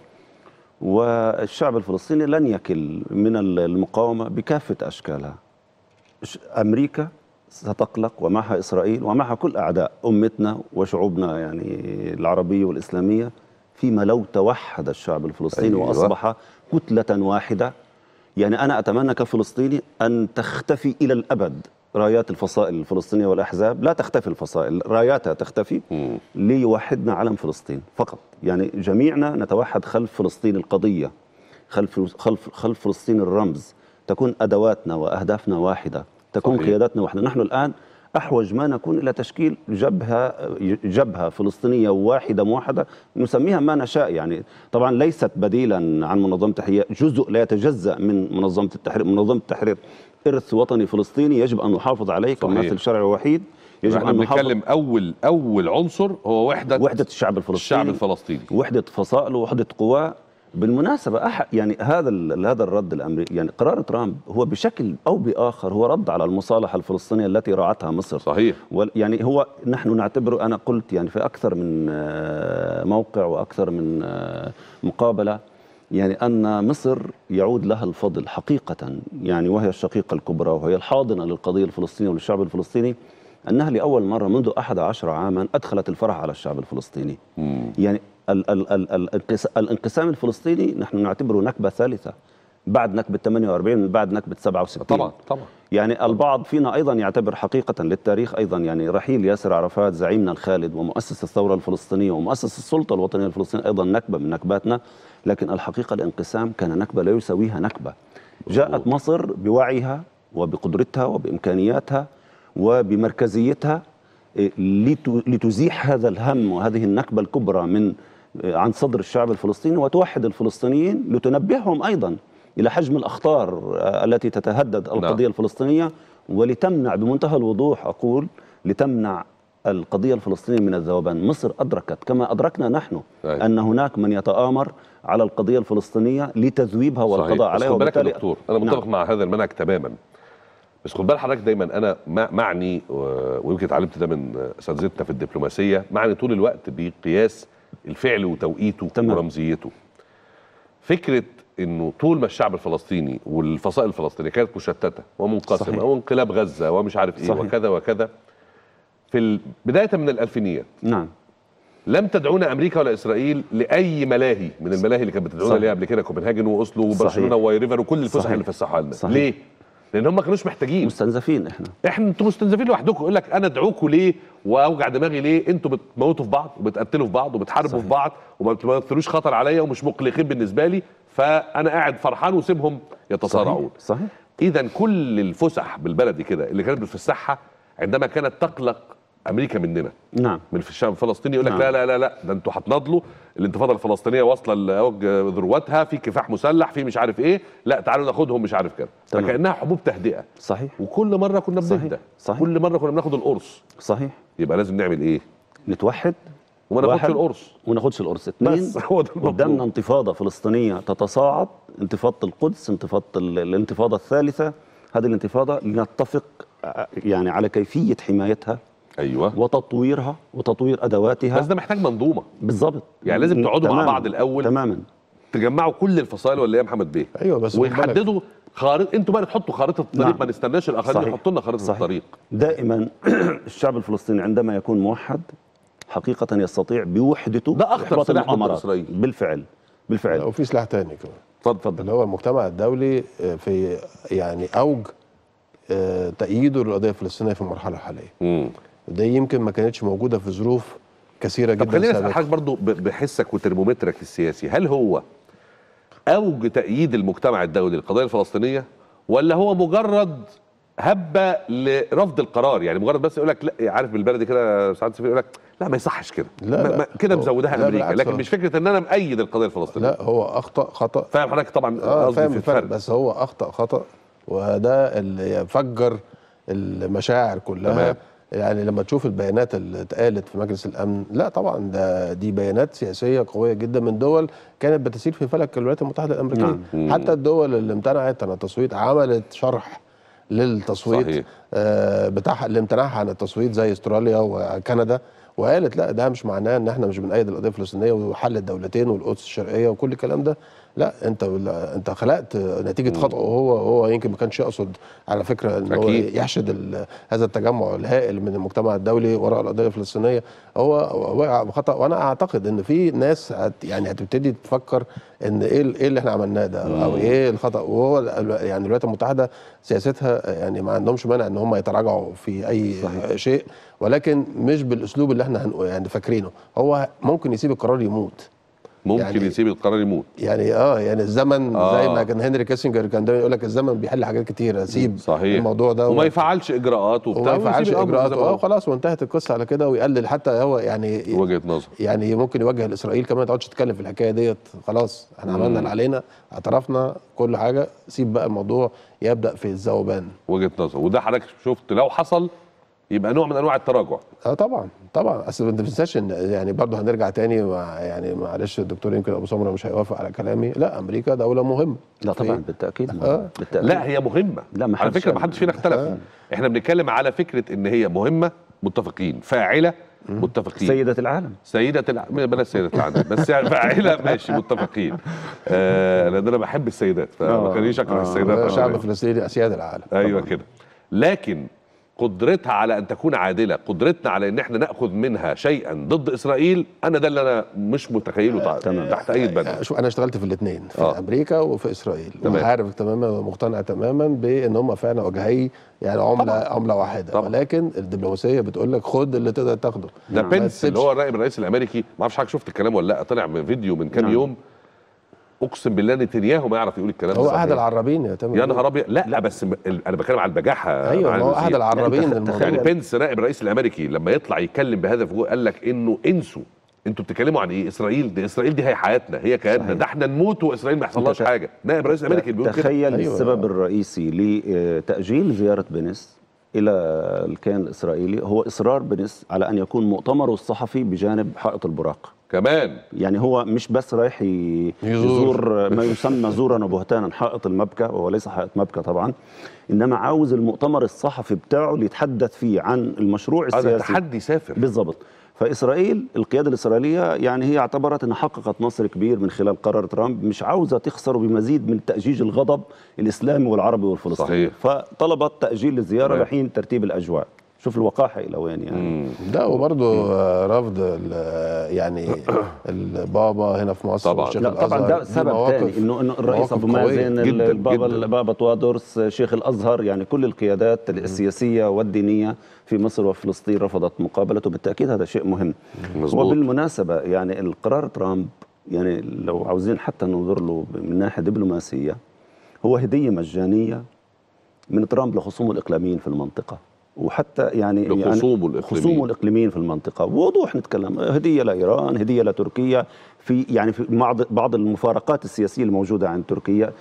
والشعب الفلسطيني لن يكل من المقاومة بكافة أشكالها. أمريكا ستقلق ومعها إسرائيل ومعها كل أعداء أمتنا وشعوبنا يعني العربية والإسلامية، فيما لو توحد الشعب الفلسطيني أيوة. وأصبح كتلة واحدة. يعني أنا أتمنى كفلسطيني أن تختفي إلى الأبد رايات الفصائل الفلسطينية والأحزاب. لا تختفي الفصائل، راياتها تختفي م. ليوحدنا علم فلسطين فقط. يعني جميعنا نتوحد خلف فلسطين القضية، خلف خلف خلف فلسطين الرمز. تكون أدواتنا وأهدافنا واحدة، تكون صحيح. قياداتنا واحدة. نحن الآن أحوج ما نكون إلى تشكيل جبهة جبهة فلسطينية واحدة موحدة، نسميها ما نشاء يعني. طبعا ليست بديلا عن منظمة التحرير، جزء لا يتجزأ من منظمة التحرير. منظمة التحرير إرث وطني فلسطيني يجب أن نحافظ عليه كممثل شرعي وحيد. يجب أن نحافظ. نتكلم أول أول عنصر هو وحدة وحدة الشعب الفلسطيني. الشعب الفلسطيني. وحدة فصائله ووحدة قواه. بالمناسبة أح يعني هذا هذا الرد الأمريكي يعني قرار ترامب هو بشكل أو بآخر هو رد على المصالحة الفلسطينية التي راعتها مصر. صحيح. يعني هو نحن نعتبره، أنا قلت يعني في أكثر من موقع وأكثر من مقابلة يعني أن مصر يعود لها الفضل حقيقة يعني، وهي الشقيقة الكبرى وهي الحاضنة للقضية الفلسطينية وللشعب الفلسطيني. أنها لأول مرة منذ أحد عشر عاما أدخلت الفرح على الشعب الفلسطيني. مم. يعني ال ال ال الانقسام الفلسطيني نحن نعتبره نكبة ثالثة بعد نكبة ثمانية وأربعين بعد نكبة سبعة وستين. طبعا طبعا. يعني البعض فينا أيضا يعتبر حقيقة للتاريخ أيضا يعني رحيل ياسر عرفات زعيمنا الخالد ومؤسس الثورة الفلسطينية ومؤسس السلطة الوطنية الفلسطينية أيضا نكبة من نكباتنا، لكن الحقيقة الانقسام كان نكبة لا يساويها نكبة. جاءت مصر بوعيها وبقدرتها وبإمكانياتها وبمركزيتها لتزيح هذا الهم وهذه النكبة الكبرى من عن صدر الشعب الفلسطيني وتوحد الفلسطينيين لتنبههم أيضا إلى حجم الأخطار التي تتهدد القضية الفلسطينية ولتمنع بمنتهى الوضوح أقول لتمنع القضية الفلسطينية من الذوبان. مصر أدركت كما أدركنا نحن أي. أن هناك من يتآمر على القضية الفلسطينية لتذويبها والقضاء عليها. بس خد بالك يا دكتور أنا متفق نعم. مع هذا المنهج تماما، بس خد بال حضرتك دايما أنا معني ويمكن اتعلمت ده من أساتذتنا في الدبلوماسية، معني طول الوقت بقياس الفعل وتوقيته تمام. ورمزيته. فكرة انه طول ما الشعب الفلسطيني والفصائل الفلسطينيه كانت مشتته ومنقسمه وانقلاب غزه ومش عارف ايه صحيح. وكذا وكذا في بدايه من الالفينيات نعم لم تدعونا امريكا ولا اسرائيل لاي ملاهي من الملاهي اللي كانت بتدعونا ليها قبل كده، كوبنهاجن واوسلو وبرشلونه وواي ريفر وكل الفسح اللي فسحوها لنا. ليه؟ لان هم ما كانوش محتاجين، مستنزفين. احنا احنا انتوا مستنزفين لوحدكم. يقول لك انا ادعوكم ليه واوجع دماغي ليه؟ انتوا بتموتوا في بعض وبتقتلوا في بعض وبتحاربوا صحيح. في بعض وما بتمثلوش خطر عليا ومش مقلقين بالنسبه لي، فأنا قاعد فرحان وسيبهم يتصارعون. صحيح. صحيح. إذا كل الفسح بالبلدي كده اللي كانت بتفسحها عندما كانت تقلق أمريكا مننا. نعم. من الشعب الفلسطيني يقول لك نعم. لا لا لا لا ده أنتوا هتناضلوا، الانتفاضة الفلسطينية واصلة لأوج ذروتها، في كفاح مسلح، في مش عارف إيه، لا تعالوا ناخدهم مش عارف كده. فكأنها حبوب تهدئة. صحيح. وكل مرة كنا بنهدى. صحيح. كل مرة كنا بناخد القرص. صحيح. يبقى لازم نعمل إيه؟ نتوحد. وما ناخدش القرص وما ناخدش القرص اتنين قدامنا انتفاضه فلسطينيه تتصاعد، انتفاضه القدس، انتفاضه الانتفاضه الثالثه. هذه الانتفاضه لنتفق يعني على كيفيه حمايتها ايوه وتطويرها وتطوير ادواتها، بس ده محتاج منظومه بالظبط. يعني لازم تقعدوا مع بعض الاول تماما، تجمعوا كل الفصائل ولا ايه يا محمد بيه؟ ايوه بس ويحددوا خارطه، انتوا بقى تحطوا خارطه الطريق نعم. ما نستناش الاخرين يحطوا لنا خارطه الطريق. دائما الشعب الفلسطيني عندما يكون موحد حقيقة يستطيع بوحدته ده أخطر سلاح ضد إسرائيل بالفعل بالفعل. وفي سلاح تاني كمان اتفضل اتفضل اللي هو المجتمع الدولي في يعني أوج تأييده للقضية الفلسطينية في المرحلة الحالية. امم ده يمكن ما كانتش موجودة في ظروف كثيرة جدا. طب خليني أسأل حضرتك برضه بحسك وترمومترك السياسي، هل هو أوج تأييد المجتمع الدولي للقضية الفلسطينية ولا هو مجرد هبه لرفض القرار؟ يعني مجرد بس يقول لك لا، عارف بالبلدي كده ساعات يقول لك لا ما يصحش كده كده مزودها امريكا، لكن مش فكره ان انا مؤيد القضيه الفلسطينيه. لا هو اخطا خطا، فاهم حضرتك طبعا قصدي آه في الفرق، بس هو اخطا خطا وده اللي فجر المشاعر كلها تمام. يعني لما تشوف البيانات اللي اتقالت في مجلس الامن، لا طبعا ده دي بيانات سياسيه قويه جدا من دول كانت بتسير في فلك الولايات المتحده الامريكيه. مم. حتى الدول اللي امتنعت عن التصويت عملت شرح للتصويت آه بتاعها اللي امتنعها عن التصويت زي استراليا وكندا، وقالت لا ده مش معناه ان احنا مش بنأيد القضيه الفلسطينيه وحل الدولتين والقدس الشرقيه وكل الكلام ده. لا انت انت خلقت نتيجه خطأه هو هو يمكن ما كانش يقصد على فكره ان هو يحشد هذا التجمع الهائل من المجتمع الدولي وراء القضيه الفلسطينيه، هو وقع بخطأ. وانا اعتقد ان في ناس يعني هتبتدي تفكر ان ايه ايه اللي احنا عملناه ده او ايه الخطأ، وهو يعني الولايات المتحده سياستها يعني ما عندهمش مانع ان هم يتراجعوا في اي صحيح. شيء، ولكن مش بالاسلوب اللي احنا يعني فاكرينه. هو ممكن يسيب القرار يموت، ممكن يعني يسيب القرار يموت يعني اه يعني الزمن آه. زي ما كان هنري كيسنجر كان دايما يقول لك الزمن بيحل حاجات كتير، سيب صحيح. الموضوع ده وما يفعلش اجراءات وبتاع وما يفعلش اجراءات اه خلاص وانتهت القصه على كده، ويقلل حتى هو يعني وجهه نظر يعني ممكن يوجه لاسرائيل كمان ما تقعدش تتكلم في الحكايه ديت، خلاص احنا عملنا اللي علينا، اعترفنا كل حاجه، سيب بقى الموضوع يبدا في الذوبان. وجهه نظر، وده حضرتك شفت لو حصل يبقى نوع من انواع التراجع. اه طبعا طبعا، اصل ما تنساش ان يعني برضه هنرجع تاني مع يعني معلش الدكتور يمكن ابو سمره مش هيوافق على كلامي، لا امريكا دوله مهمه. لا طبعا بالتاكيد. آه. بالتأكيد. لا هي مهمه، لا على فكره ما حدش فينا اختلف. آه. احنا بنتكلم على فكره ان هي مهمه متفقين، فاعله متفقين. سيدة العالم سيدة العالم بلاش سيدة العالم بس يعني فاعلة ماشي متفقين. آه لان انا بحب السيدات فما كانش اكره السيدات. الشعب الفلسطيني سيادة العالم. ايوه كده، لكن قدرتها على أن تكون عادلة، قدرتنا على أن احنا نأخذ منها شيئا ضد إسرائيل، أنا ده اللي أنا مش متخيله تحت أي بند. شوف أنا اشتغلت في الاثنين، في آه. أمريكا وفي إسرائيل، وعارف تماما ومقتنع تماما بأن هم فعلا وجهي يعني عملة طبعًا. عملة واحدة طبعًا. ولكن الدبلوماسية بتقول لك خد اللي تقدر تاخده. ده نعم. بينس اللي هو النائب الرئيس الأمريكي، ما أعرفش حضرتك شفت الكلام ولا لأ، طلع من فيديو من كام نعم. يوم، اقسم بالله نتنياهو ما يعرف يقول الكلام ده. هو احد العرابين يا تامر، يا نهار ابيض. لا لا بس انا بتكلم على البجاحه. ايوه هو احد العرابين يعني. بينس نائب الرئيس الامريكي لما يطلع يتكلم بهذا فوق قال لك انه انسوا انتوا بتتكلموا عن ايه، اسرائيل دي اسرائيل دي هي حياتنا، هي كياننا، ده احنا نموت واسرائيل ما يحصلهاش حاجه. نائب رئيس امريكي بيقول كده. تخيل السبب الرئيسي لتاجيل زياره بينس الى الكيان الاسرائيلي هو اصرار بينس على ان يكون مؤتمره الصحفي بجانب حائط البراق كمان. يعني هو مش بس رايح يزور ما يسمى زورا وبهتانا حائط المبكى، وهو ليس حائط مبكى طبعا، انما عاوز المؤتمر الصحفي بتاعه اللي يتحدث فيه عن المشروع السياسي. هذا تحدي سافر بالضبط. فاسرائيل القياده الاسرائيليه يعني هي اعتبرت انها حققت نصر كبير من خلال قرار ترامب، مش عاوزه تخسره بمزيد من تاجيج الغضب الاسلامي والعربي والفلسطيني، فطلبت تاجيل الزياره لحين ترتيب الاجواء. شوف الوقاحه الى وين يعني. لا وبرضه رفض يعني البابا هنا في مصر طبعا الشيخ الازهر طبعا، ده سبب ثاني انه انه الرئيس ابو مازن، البابا البابا توادرس، شيخ الازهر، يعني كل القيادات السياسيه والدينيه في مصر وفلسطين رفضت مقابلته، بالتاكيد هذا شيء مهم. مزبوط. وبالمناسبه يعني القرار ترامب يعني لو عاوزين حتى ننظر له من ناحيه دبلوماسيه، هو هديه مجانيه من ترامب لخصومه الاقليميين في المنطقه، وحتى يعني لخصومه يعني الإقليميين. الإقليميين في المنطقة بوضوح نتكلم، هدية لإيران، هدية لتركيا، في يعني في بعض المفارقات السياسية الموجودة عند تركيا،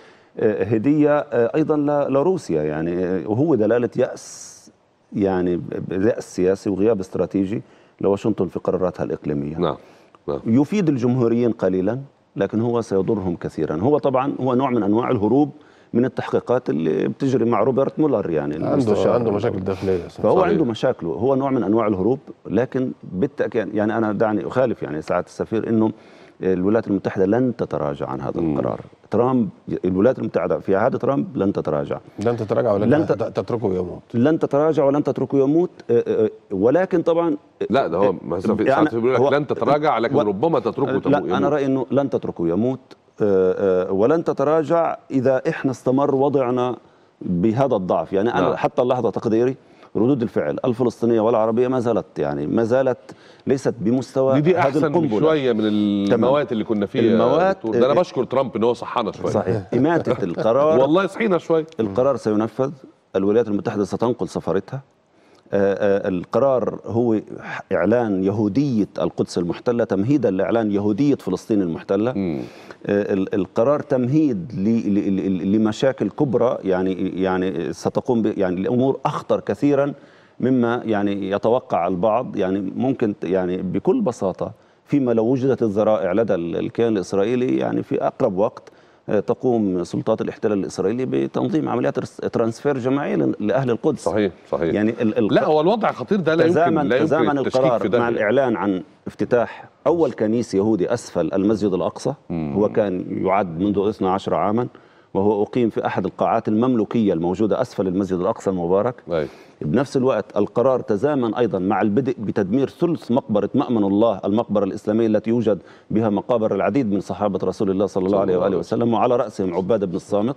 هدية أيضا لروسيا، يعني وهو دلالة يأس يعني يأس سياسي وغياب استراتيجي لواشنطن في قراراتها الإقليمية. نعم. نعم. يفيد الجمهوريين قليلا لكن هو سيضرهم كثيرا. هو طبعا هو نوع من أنواع الهروب من التحقيقات اللي بتجري مع روبرت مولر، يعني المستشار عنده مشاكل داخليه، فهو صحيح. عنده مشاكله، هو نوع من انواع الهروب. لكن بالتاكيد يعني انا دعني اخالف يعني سعاده السفير انه الولايات المتحده لن تتراجع عن هذا القرار. ترامب الولايات المتحده في عهد ترامب لن تتراجع، لن تتراجع ولن لن تتركه يموت، لن تتراجع ولن تتركه يموت. ولكن طبعا لا ده هو مثلا في يعني بيقول لن تتراجع لكن و... ربما تتركه تموت. لا انا رايي انه لن تتركه يموت ولن تتراجع إذا إحنا استمر وضعنا بهذا الضعف. يعني أنا حتى اللحظة تقديري ردود الفعل الفلسطينية والعربية ما زالت يعني ما زالت ليست بمستوى دي هذه القنبلة. أحسن شوية من المواد اللي كنا فيها المواد. ده أنا بشكر ترامب إن هو صحانا شوية. صحيح. إماتة القرار والله صحينا شوية. القرار سينفذ، الولايات المتحدة ستنقل سفارتها. القرار هو إعلان يهودية القدس المحتلة تمهيدا لإعلان يهودية فلسطين المحتلة. م. القرار تمهيد لمشاكل كبرى يعني يعني ستقوم يعني الأمور أخطر كثيرا مما يعني يتوقع البعض. يعني ممكن يعني بكل بساطة فيما لو وجدت الذرائع لدى الكيان الإسرائيلي يعني في أقرب وقت تقوم سلطات الاحتلال الاسرائيلي بتنظيم عمليات ترانسفير جماعيه لاهل القدس. صحيح صحيح. يعني لا هو الوضع خطير، ده لا يمكن لا يمكن تزامن القرار مع الاعلان عن افتتاح اول كنيس يهودي اسفل المسجد الاقصى. مم. هو كان يعد منذ اثني عشر عاما، وهو اقيم في احد القاعات المملوكيه الموجوده اسفل المسجد الاقصى المبارك. أي. بنفس الوقت القرار تزامن ايضا مع البدء بتدمير ثلث مقبره مأمن الله، المقبره الاسلاميه التي يوجد بها مقابر العديد من صحابه رسول الله صلى الله عليه واله وسلم، وعلى راسهم عباده بن الصامت.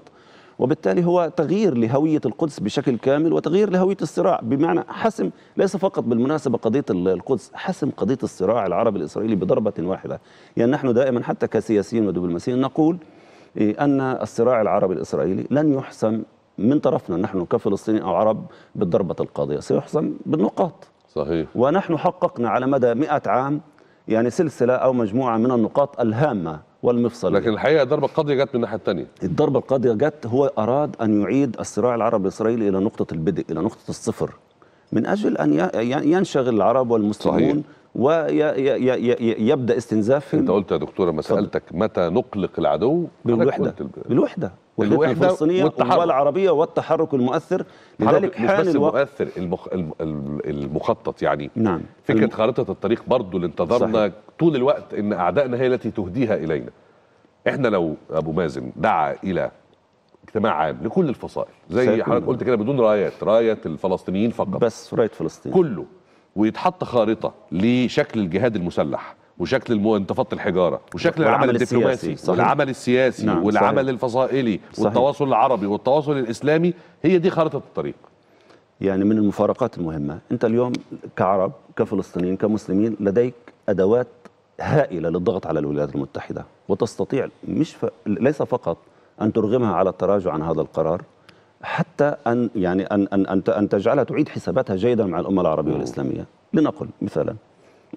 وبالتالي هو تغيير لهويه القدس بشكل كامل، وتغيير لهويه الصراع، بمعنى حسم ليس فقط بالمناسبه قضيه القدس، حسم قضيه الصراع العربي الاسرائيلي بضربه واحده. يعني نحن دائما حتى كسياسيين ودبلوماسيين نقول أن الصراع العربي الإسرائيلي لن يحسم من طرفنا نحن كفلسطينيين أو عرب بالضربة القاضية، سيحسم بالنقاط. صحيح. ونحن حققنا على مدى مئة عام يعني سلسلة أو مجموعة من النقاط الهامة والمفصلية. لكن الحقيقة الضربة القاضية جت من الناحية الثانية. الضربة القاضية جت، هو أراد أن يعيد الصراع العربي الإسرائيلي إلى نقطة البدء، إلى نقطة الصفر، من أجل أن ينشغل العرب والمسلمون. صحيح. ويبدأ استنزافهم. أنت قلت يا دكتورة ما سألتك متى نقلق العدو؟ بالوحدة بالوحدة بالوحدة الفلسطينية والعربية والتحرك المؤثر. لذلك حان الوقت. مش بس المؤثر، المخ... المخطط يعني. نعم. فكرة الم... خارطة الطريق برضو اللي انتظرنا طول الوقت إن أعدائنا هي التي تهديها إلينا. إحنا لو أبو مازن دعا إلى اجتماع عام لكل الفصائل زي حضرتك قلت كده بدون رايات، رايه الفلسطينيين فقط بس، رايه فلسطين كله، ويتحط خارطه لشكل الجهاد المسلح وشكل المو... انتفاضه الحجاره وشكل العمل الدبلوماسي والعمل السياسي نعم والعمل صحيح. الفصائلي صحيح. والتواصل العربي والتواصل الاسلامي، هي دي خارطه الطريق. يعني من المفارقات المهمه، انت اليوم كعرب كفلسطينيين كمسلمين لديك ادوات هائله للضغط على الولايات المتحده، وتستطيع مش ف... ليس فقط ان ترغمها على التراجع عن هذا القرار، حتى ان يعني ان ان ان تجعلها تعيد حساباتها جيدا مع الامه العربيه والاسلاميه. لنقل مثلا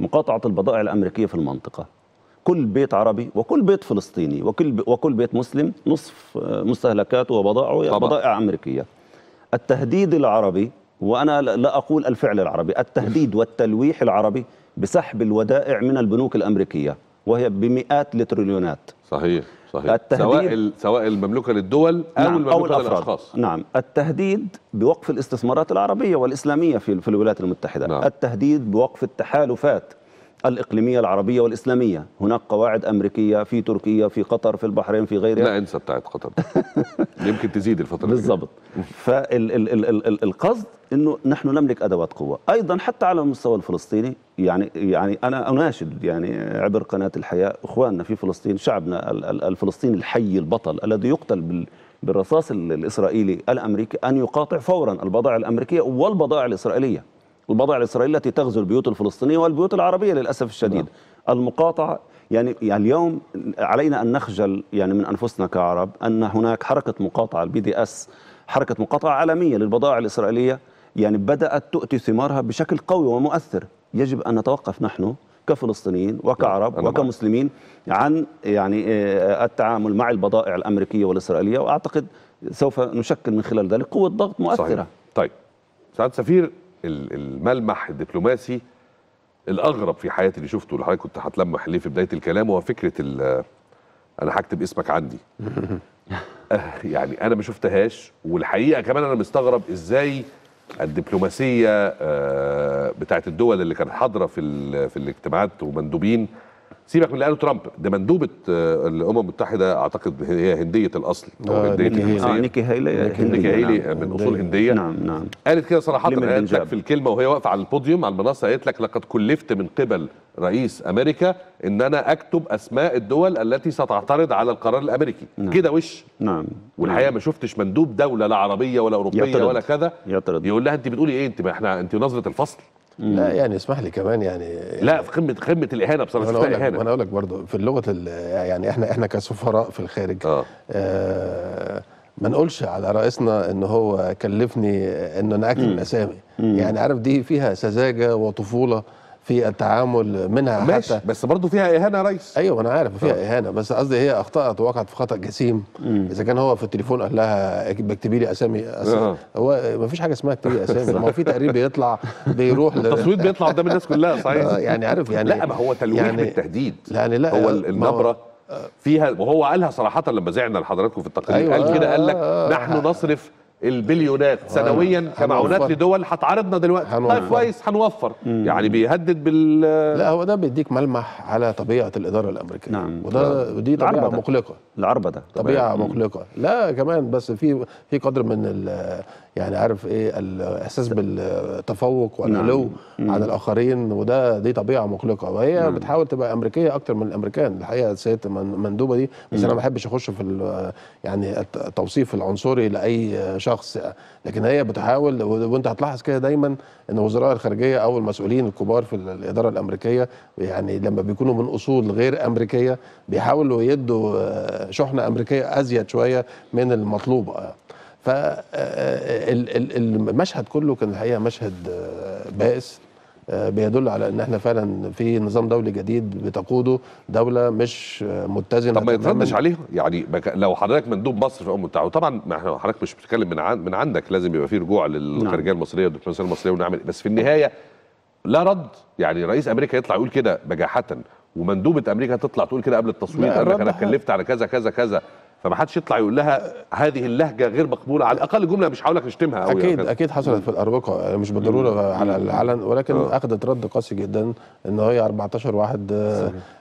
مقاطعه البضائع الامريكيه في المنطقه، كل بيت عربي وكل بيت فلسطيني وكل وكل بيت مسلم نصف مستهلكاته وبضائعه بضائع امريكيه. التهديد العربي، وانا لا اقول الفعل العربي، التهديد والتلويح العربي بسحب الودائع من البنوك الامريكيه وهي بمئات التريليونات. صحيح صحيح، سواء سواء المملوكه للدول او نعم المملوكه للاشخاص. نعم، التهديد بوقف الاستثمارات العربيه والاسلاميه في في الولايات المتحده، نعم. التهديد بوقف التحالفات الاقليميه العربيه والاسلاميه، هناك قواعد امريكيه في تركيا في قطر في البحرين في غيرها. لا انسى بتاعت قطر يمكن تزيد الفتره بالضبط. فالقصد انه نحن نملك ادوات قوه ايضا حتى على المستوى الفلسطيني. يعني يعني انا اناشد يعني عبر قناه الحياه اخواننا في فلسطين، شعبنا الفلسطيني الحي البطل الذي يقتل بالرصاص الاسرائيلي الامريكي ان يقاطع فورا البضائع الامريكيه والبضائع الاسرائيليه. البضائع الإسرائيلية التي تغزو البيوت الفلسطينية والبيوت العربية للأسف الشديد. المقاطعة يعني, يعني اليوم علينا أن نخجل يعني من أنفسنا كعرب أن هناك حركة مقاطعة البي دي اس، حركة مقاطعة عالمية للبضائع الإسرائيلية، يعني بدأت تؤتي ثمارها بشكل قوي ومؤثر. يجب أن نتوقف نحن كفلسطينيين وكعرب وكمسلمين عن يعني التعامل مع البضائع الأمريكية والإسرائيلية، وأعتقد سوف نشكل من خلال ذلك قوة ضغط مؤثرة. صحيح. طيب سعادة السفير، الملمح الدبلوماسي الأغرب في حياتي اللي شفته اللي حضرتك كنت هتلمح ليه في بداية الكلام هو فكرة أنا هكتب اسمك عندي. يعني أنا ما شفتهاش، والحقيقة كمان أنا مستغرب إزاي الدبلوماسية بتاعة الدول اللي كانت حاضرة في في الاجتماعات ومندوبين، سيبك من اللي قاله ترامب ده، مندوبة الأمم المتحدة أعتقد هي هندية الأصل أو هندية الجنسية، آه نيكي هايلي نيكي هايلي نعم من أصول هندية. نعم نعم قالت كده صراحة، قالت لك في الكلمة وهي واقفة على البوديوم على المنصة، قالت لك لقد كلفت من قبل رئيس أمريكا إن أنا أكتب أسماء الدول التي ستعترض على القرار الأمريكي. نعم. كده وش نعم. والحقيقة ما شفتش مندوب دولة لا عربية ولا أوروبية يعترض. ولا كذا يعترض. يقول لها أنت بتقولي إيه، أنت ما إحنا أنت نظرة الفصل. لا يعني اسمح لي كمان يعني, يعني لا في قمه قمه الاهانه بصراحه. انا اقول لك برضه في اللغه يعني احنا احنا كسفراء في الخارج آه. آه ما نقولش على رئيسنا ان هو كلفني ان انا اكتب الاسامي، يعني عارف دي فيها سذاجه وطفوله في التعامل منها. ماشي، حتى بس برضه فيها اهانه يا ريس. ايوه انا عارف فيها آه. اهانه، بس قصدي هي اخطات ووقعت في خطا جسيم. مم. اذا كان هو في التليفون قال لها اكتبي لي اسامي آه. هو ما فيش حاجه اسمها اكتبي اسامي. ما هو في تقرير بيطلع بيروح التصويت بيطلع قدام الناس كلها صحيح. يعني عارف يعني لا ما هو تلويح يعني بالتهديد يعني لا هو النبره فيها، وهو قالها صراحه لما زعنا لحضراتكم في التقرير. أيوة قال كده، قال لك نحن نصرف البليونات سنويا كمعونات لدول هتعارضنا دلوقتي. طيب كويس هنوفر. مم. يعني بيهدد بال لا هو ده بيديك ملمح على طبيعه الاداره الامريكيه. نعم. وده ودي طبيعه مقلقه، العربده طبيعه مقلقه. لا كمان بس في في قدر من يعني عارف ايه الاحساس بالتفوق والعلو نعم. على الاخرين، وده دي طبيعه مقلقه، وهي نعم. بتحاول تبقى امريكيه اكتر من الامريكان الحقيقه. السيده المندوبه دي بس مم. انا ما بحبش اخش في يعني التوصيف العنصري لاي شخص، لكن هي بتحاول، وانت هتلاحظ كده دايما ان وزراء الخارجيه او المسؤولين الكبار في الاداره الامريكيه يعني لما بيكونوا من اصول غير امريكيه بيحاولوا يدوا شحنه امريكيه ازيد شويه من المطلوبه. فالمشهد كله كان الحقيقه مشهد بائس بيدل على ان احنا فعلا في نظام دولي جديد بتقوده دوله مش متزنه. طب ما يتردش عليهم يعني لو حضرتك مندوب مصر في الامم المتحده، وطبعا ما حضرتك مش بتتكلم من عن من عندك، لازم يبقى في رجوع للخارجيه المصريه والدبلوماسيه المصريه ونعمل، بس في النهايه لا رد. يعني رئيس امريكا يطلع يقول كده بجاحه، ومندوبه امريكا تطلع تقول كده قبل التصويت انا كلفت على كذا كذا كذا، فما حدش يطلع يقول لها هذه اللهجه غير مقبوله، على الاقل جمله مش هقول لك نشتمها قوي. اكيد اكيد حصلت في الاربقه، مش بالضروره على العلن، ولكن أوه. اخذت رد قاسي جدا، ان هي أربعتاشر واحد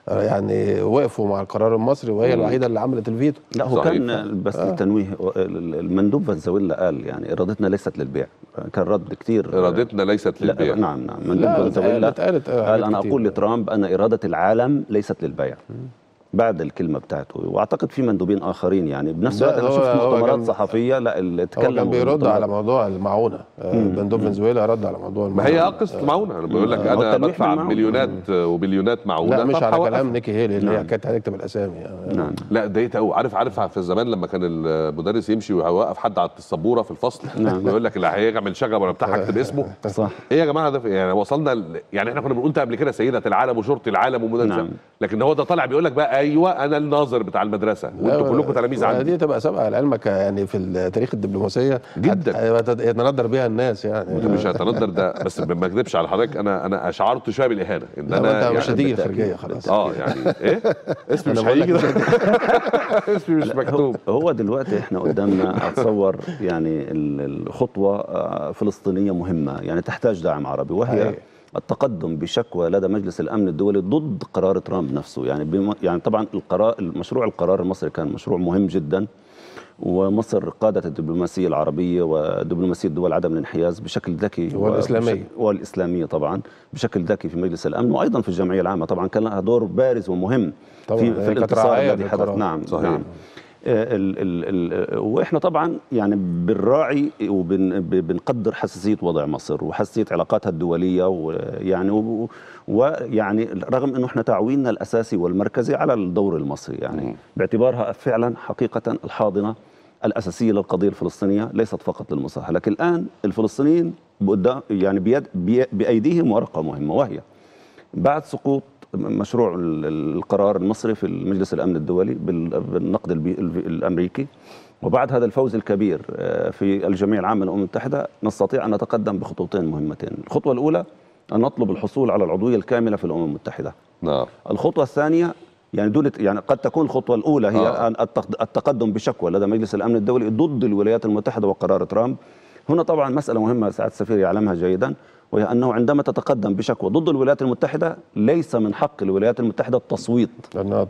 صحيح. يعني وقفوا مع القرار المصري، وهي الوحيده اللي عملت الفيتو. لا هو صحيح. كان بس آه. للتنويه، المندوب فنزويلا قال يعني ارادتنا ليست للبيع، كان رد كتير ارادتنا ليست للبيع. نعم نعم، مندوب فنزويلا قال انا اقول لترامب ان اراده العالم ليست للبيع، بعد الكلمه بتاعته. واعتقد في مندوبين اخرين يعني بنفس الوقت. انا شفت مؤتمرات صحفيه لا اللي تكلموا، كان بيرد على موضوع المعونه. مندوب فنزويلا رد على موضوع المعونه. ما هي قصه المعونه، انا بقول لك انا بدفع مليونات وبليونات معونه. لا مش على كلام نيكي هايلي اللي هي كانت هتكتب الاسامي. نعم. لا ضايقت قوي. عارف عارف في الزمان لما كان المدرس يمشي ويوقف حد على السبوره في الفصل ويقول لك اللي هيعمل شغب ولا بتاع هكتب اسمه. صح. ايه يا جماعه ده يعني وصلنا، يعني احنا كنا بنقول قبل كده سيده العالم وشرطي العالم ومدرس، لكن هو ده طالع بيقول لك بقى ايوه انا الناظر بتاع المدرسه وانتوا كلكم تلاميذ عندي. دي تبقى سابقه لعلمك يعني في تاريخ الدبلوماسيه جدا، يتندر بيها الناس يعني. انت مش هتندر ده، بس ما اكذبش على حضرتك، انا انا اشعرت شويه بالاهانه ان انا انت مش هتيجي يعني خارجيه خلاص. اه يعني ايه اسمي مش هيجي اسمي مش مكتوب. هو دلوقتي احنا قدامنا اتصور يعني الخطوه فلسطينيه مهمه، يعني تحتاج دعم عربي، وهي التقدم بشكوى لدى مجلس الأمن الدولي ضد قرار ترامب نفسه. يعني بم... يعني طبعا القرار، المشروع القرار المصري كان مشروع مهم جدا، ومصر قادت الدبلوماسية العربية ودبلوماسية دول عدم الانحياز بشكل ذكي، والإسلامية وبش... والإسلامية طبعا بشكل ذكي في مجلس الأمن، وأيضا في الجمعية العامة طبعا كان لها دور بارز ومهم في, في الانتصار الذي حدث. نعم صحيح. نعم. ال ال ال واحنا طبعا يعني بنراعي وبنقدر حساسيه وضع مصر وحساسيه علاقاتها الدوليه، ويعني ويعني رغم انه احنا تعويلنا الاساسي والمركزي على الدور المصري، يعني باعتبارها فعلا حقيقه الحاضنه الاساسيه للقضيه الفلسطينيه، ليست فقط للمصالحه. لكن الان الفلسطينيين يعني بيد بايديهم ورقه مهمه، وهي بعد سقوط مشروع القرار المصري في المجلس الأمن الدولي بالنقد الأمريكي، وبعد هذا الفوز الكبير في الجمعية العامة للأمم المتحدة، نستطيع أن نتقدم بخطوتين مهمتين. الخطوة الأولى أن نطلب الحصول على العضوية الكاملة في الأمم المتحدة. نعم. الخطوة الثانية يعني دون يعني قد تكون الخطوة الأولى هي نعم. التقدم بشكوى لدى مجلس الأمن الدولي ضد الولايات المتحدة وقرار ترامب. هنا طبعا مسألة مهمة سعادة السفير يعلمها جيدا، وهي أنه عندما تتقدم بشكوى ضد الولايات المتحدة ليس من حق الولايات المتحدة التصويت،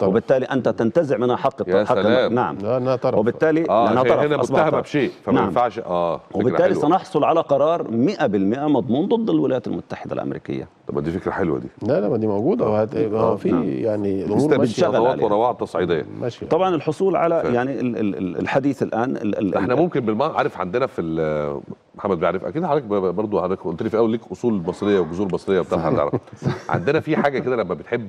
وبالتالي أنت تنتزع منها حق يا حق سلام. نعم لأنها طرف، وبالتالي لأنها طرف هنا متهمة بشيء فما ينفعش. آه وبالتالي سنحصل على قرار مئة بالمئة مضمون ضد الولايات المتحدة الأمريكية. طب دي فكرة حلوة دي. لا لا ما دي موجودة، وهو في نعم. يعني الأمور ماشية خطوات وروعة تصعيدية طبعا. الحصول على ف... يعني الحديث الآن ال ال احنا ممكن بالمعنى عارف عندنا في محمد بيعرف اكيد حضرتك برضه، حضرتك قلت لي في الاول ليك اصول مصريه وجذور مصريه وبتاع حضرتك عارف. عندنا في حاجه كده لما بتحب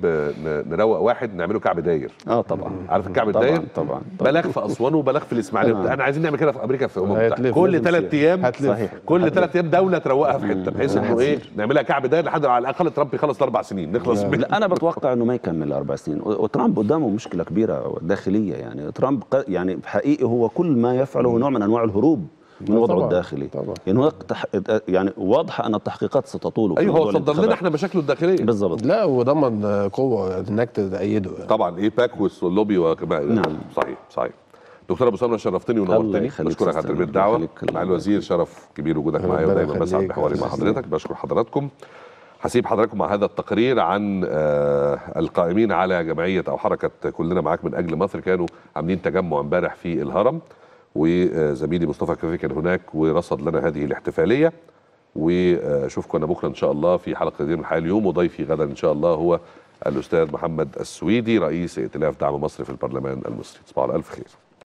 نروق واحد نعمله كعب داير. اه طبعا عارف الكعب الداير. طبعا طبعا بلاغ في اسوان وبلاغ في الاسماعيليه. احنا عايزين نعمل كده في امريكا، في امم كل ثلاث ايام صحيح، كل ثلاث ايام دوله تروقها في حته، بحيث انه ايه نعملها كعب داير لحد على الاقل ترامب يخلص الاربع سنين نخلص. لا انا بتوقع انه ما يكمل الاربع سنين، وترامب قدامه مشكله كبيره داخليه. يعني ترامب يعني حقيقي هو كل ما يفعله نوع من انواع الهروب من وضعه طبعًا الداخلي طبعًا. يعني هو تح... يعني واضح ان التحقيقات ستطول. ايوه هو صدر لنا احنا مشاكله الداخليه بالظبط. لا وضمن قوه انك تأيده يعني. طبعا ايباك واللوبي وكمان. نعم صحيح صحيح. دكتور ابو سمره شرفتني ونورتني، بشكرك على تلبيه الدعوه. مع الوزير شرف كبير وجودك معايا، ودايما بسعد بحواري مع حضرتك. بشكر حضراتكم. هسيب حضراتكم مع هذا التقرير عن القائمين على جمعيه او حركه كلنا معاك من اجل مصر، كانوا عاملين تجمع امبارح في الهرم، وزميلي مصطفى كفيفي كان هناك ورصد لنا هذه الاحتفاليه. واشوفكم انا بكره ان شاء الله في حلقه جديده من الحياه اليوم، وضيفي غدا ان شاء الله هو الاستاذ محمد السويدي رئيس ائتلاف دعم مصر في البرلمان المصري. تصبحوا على الف خير.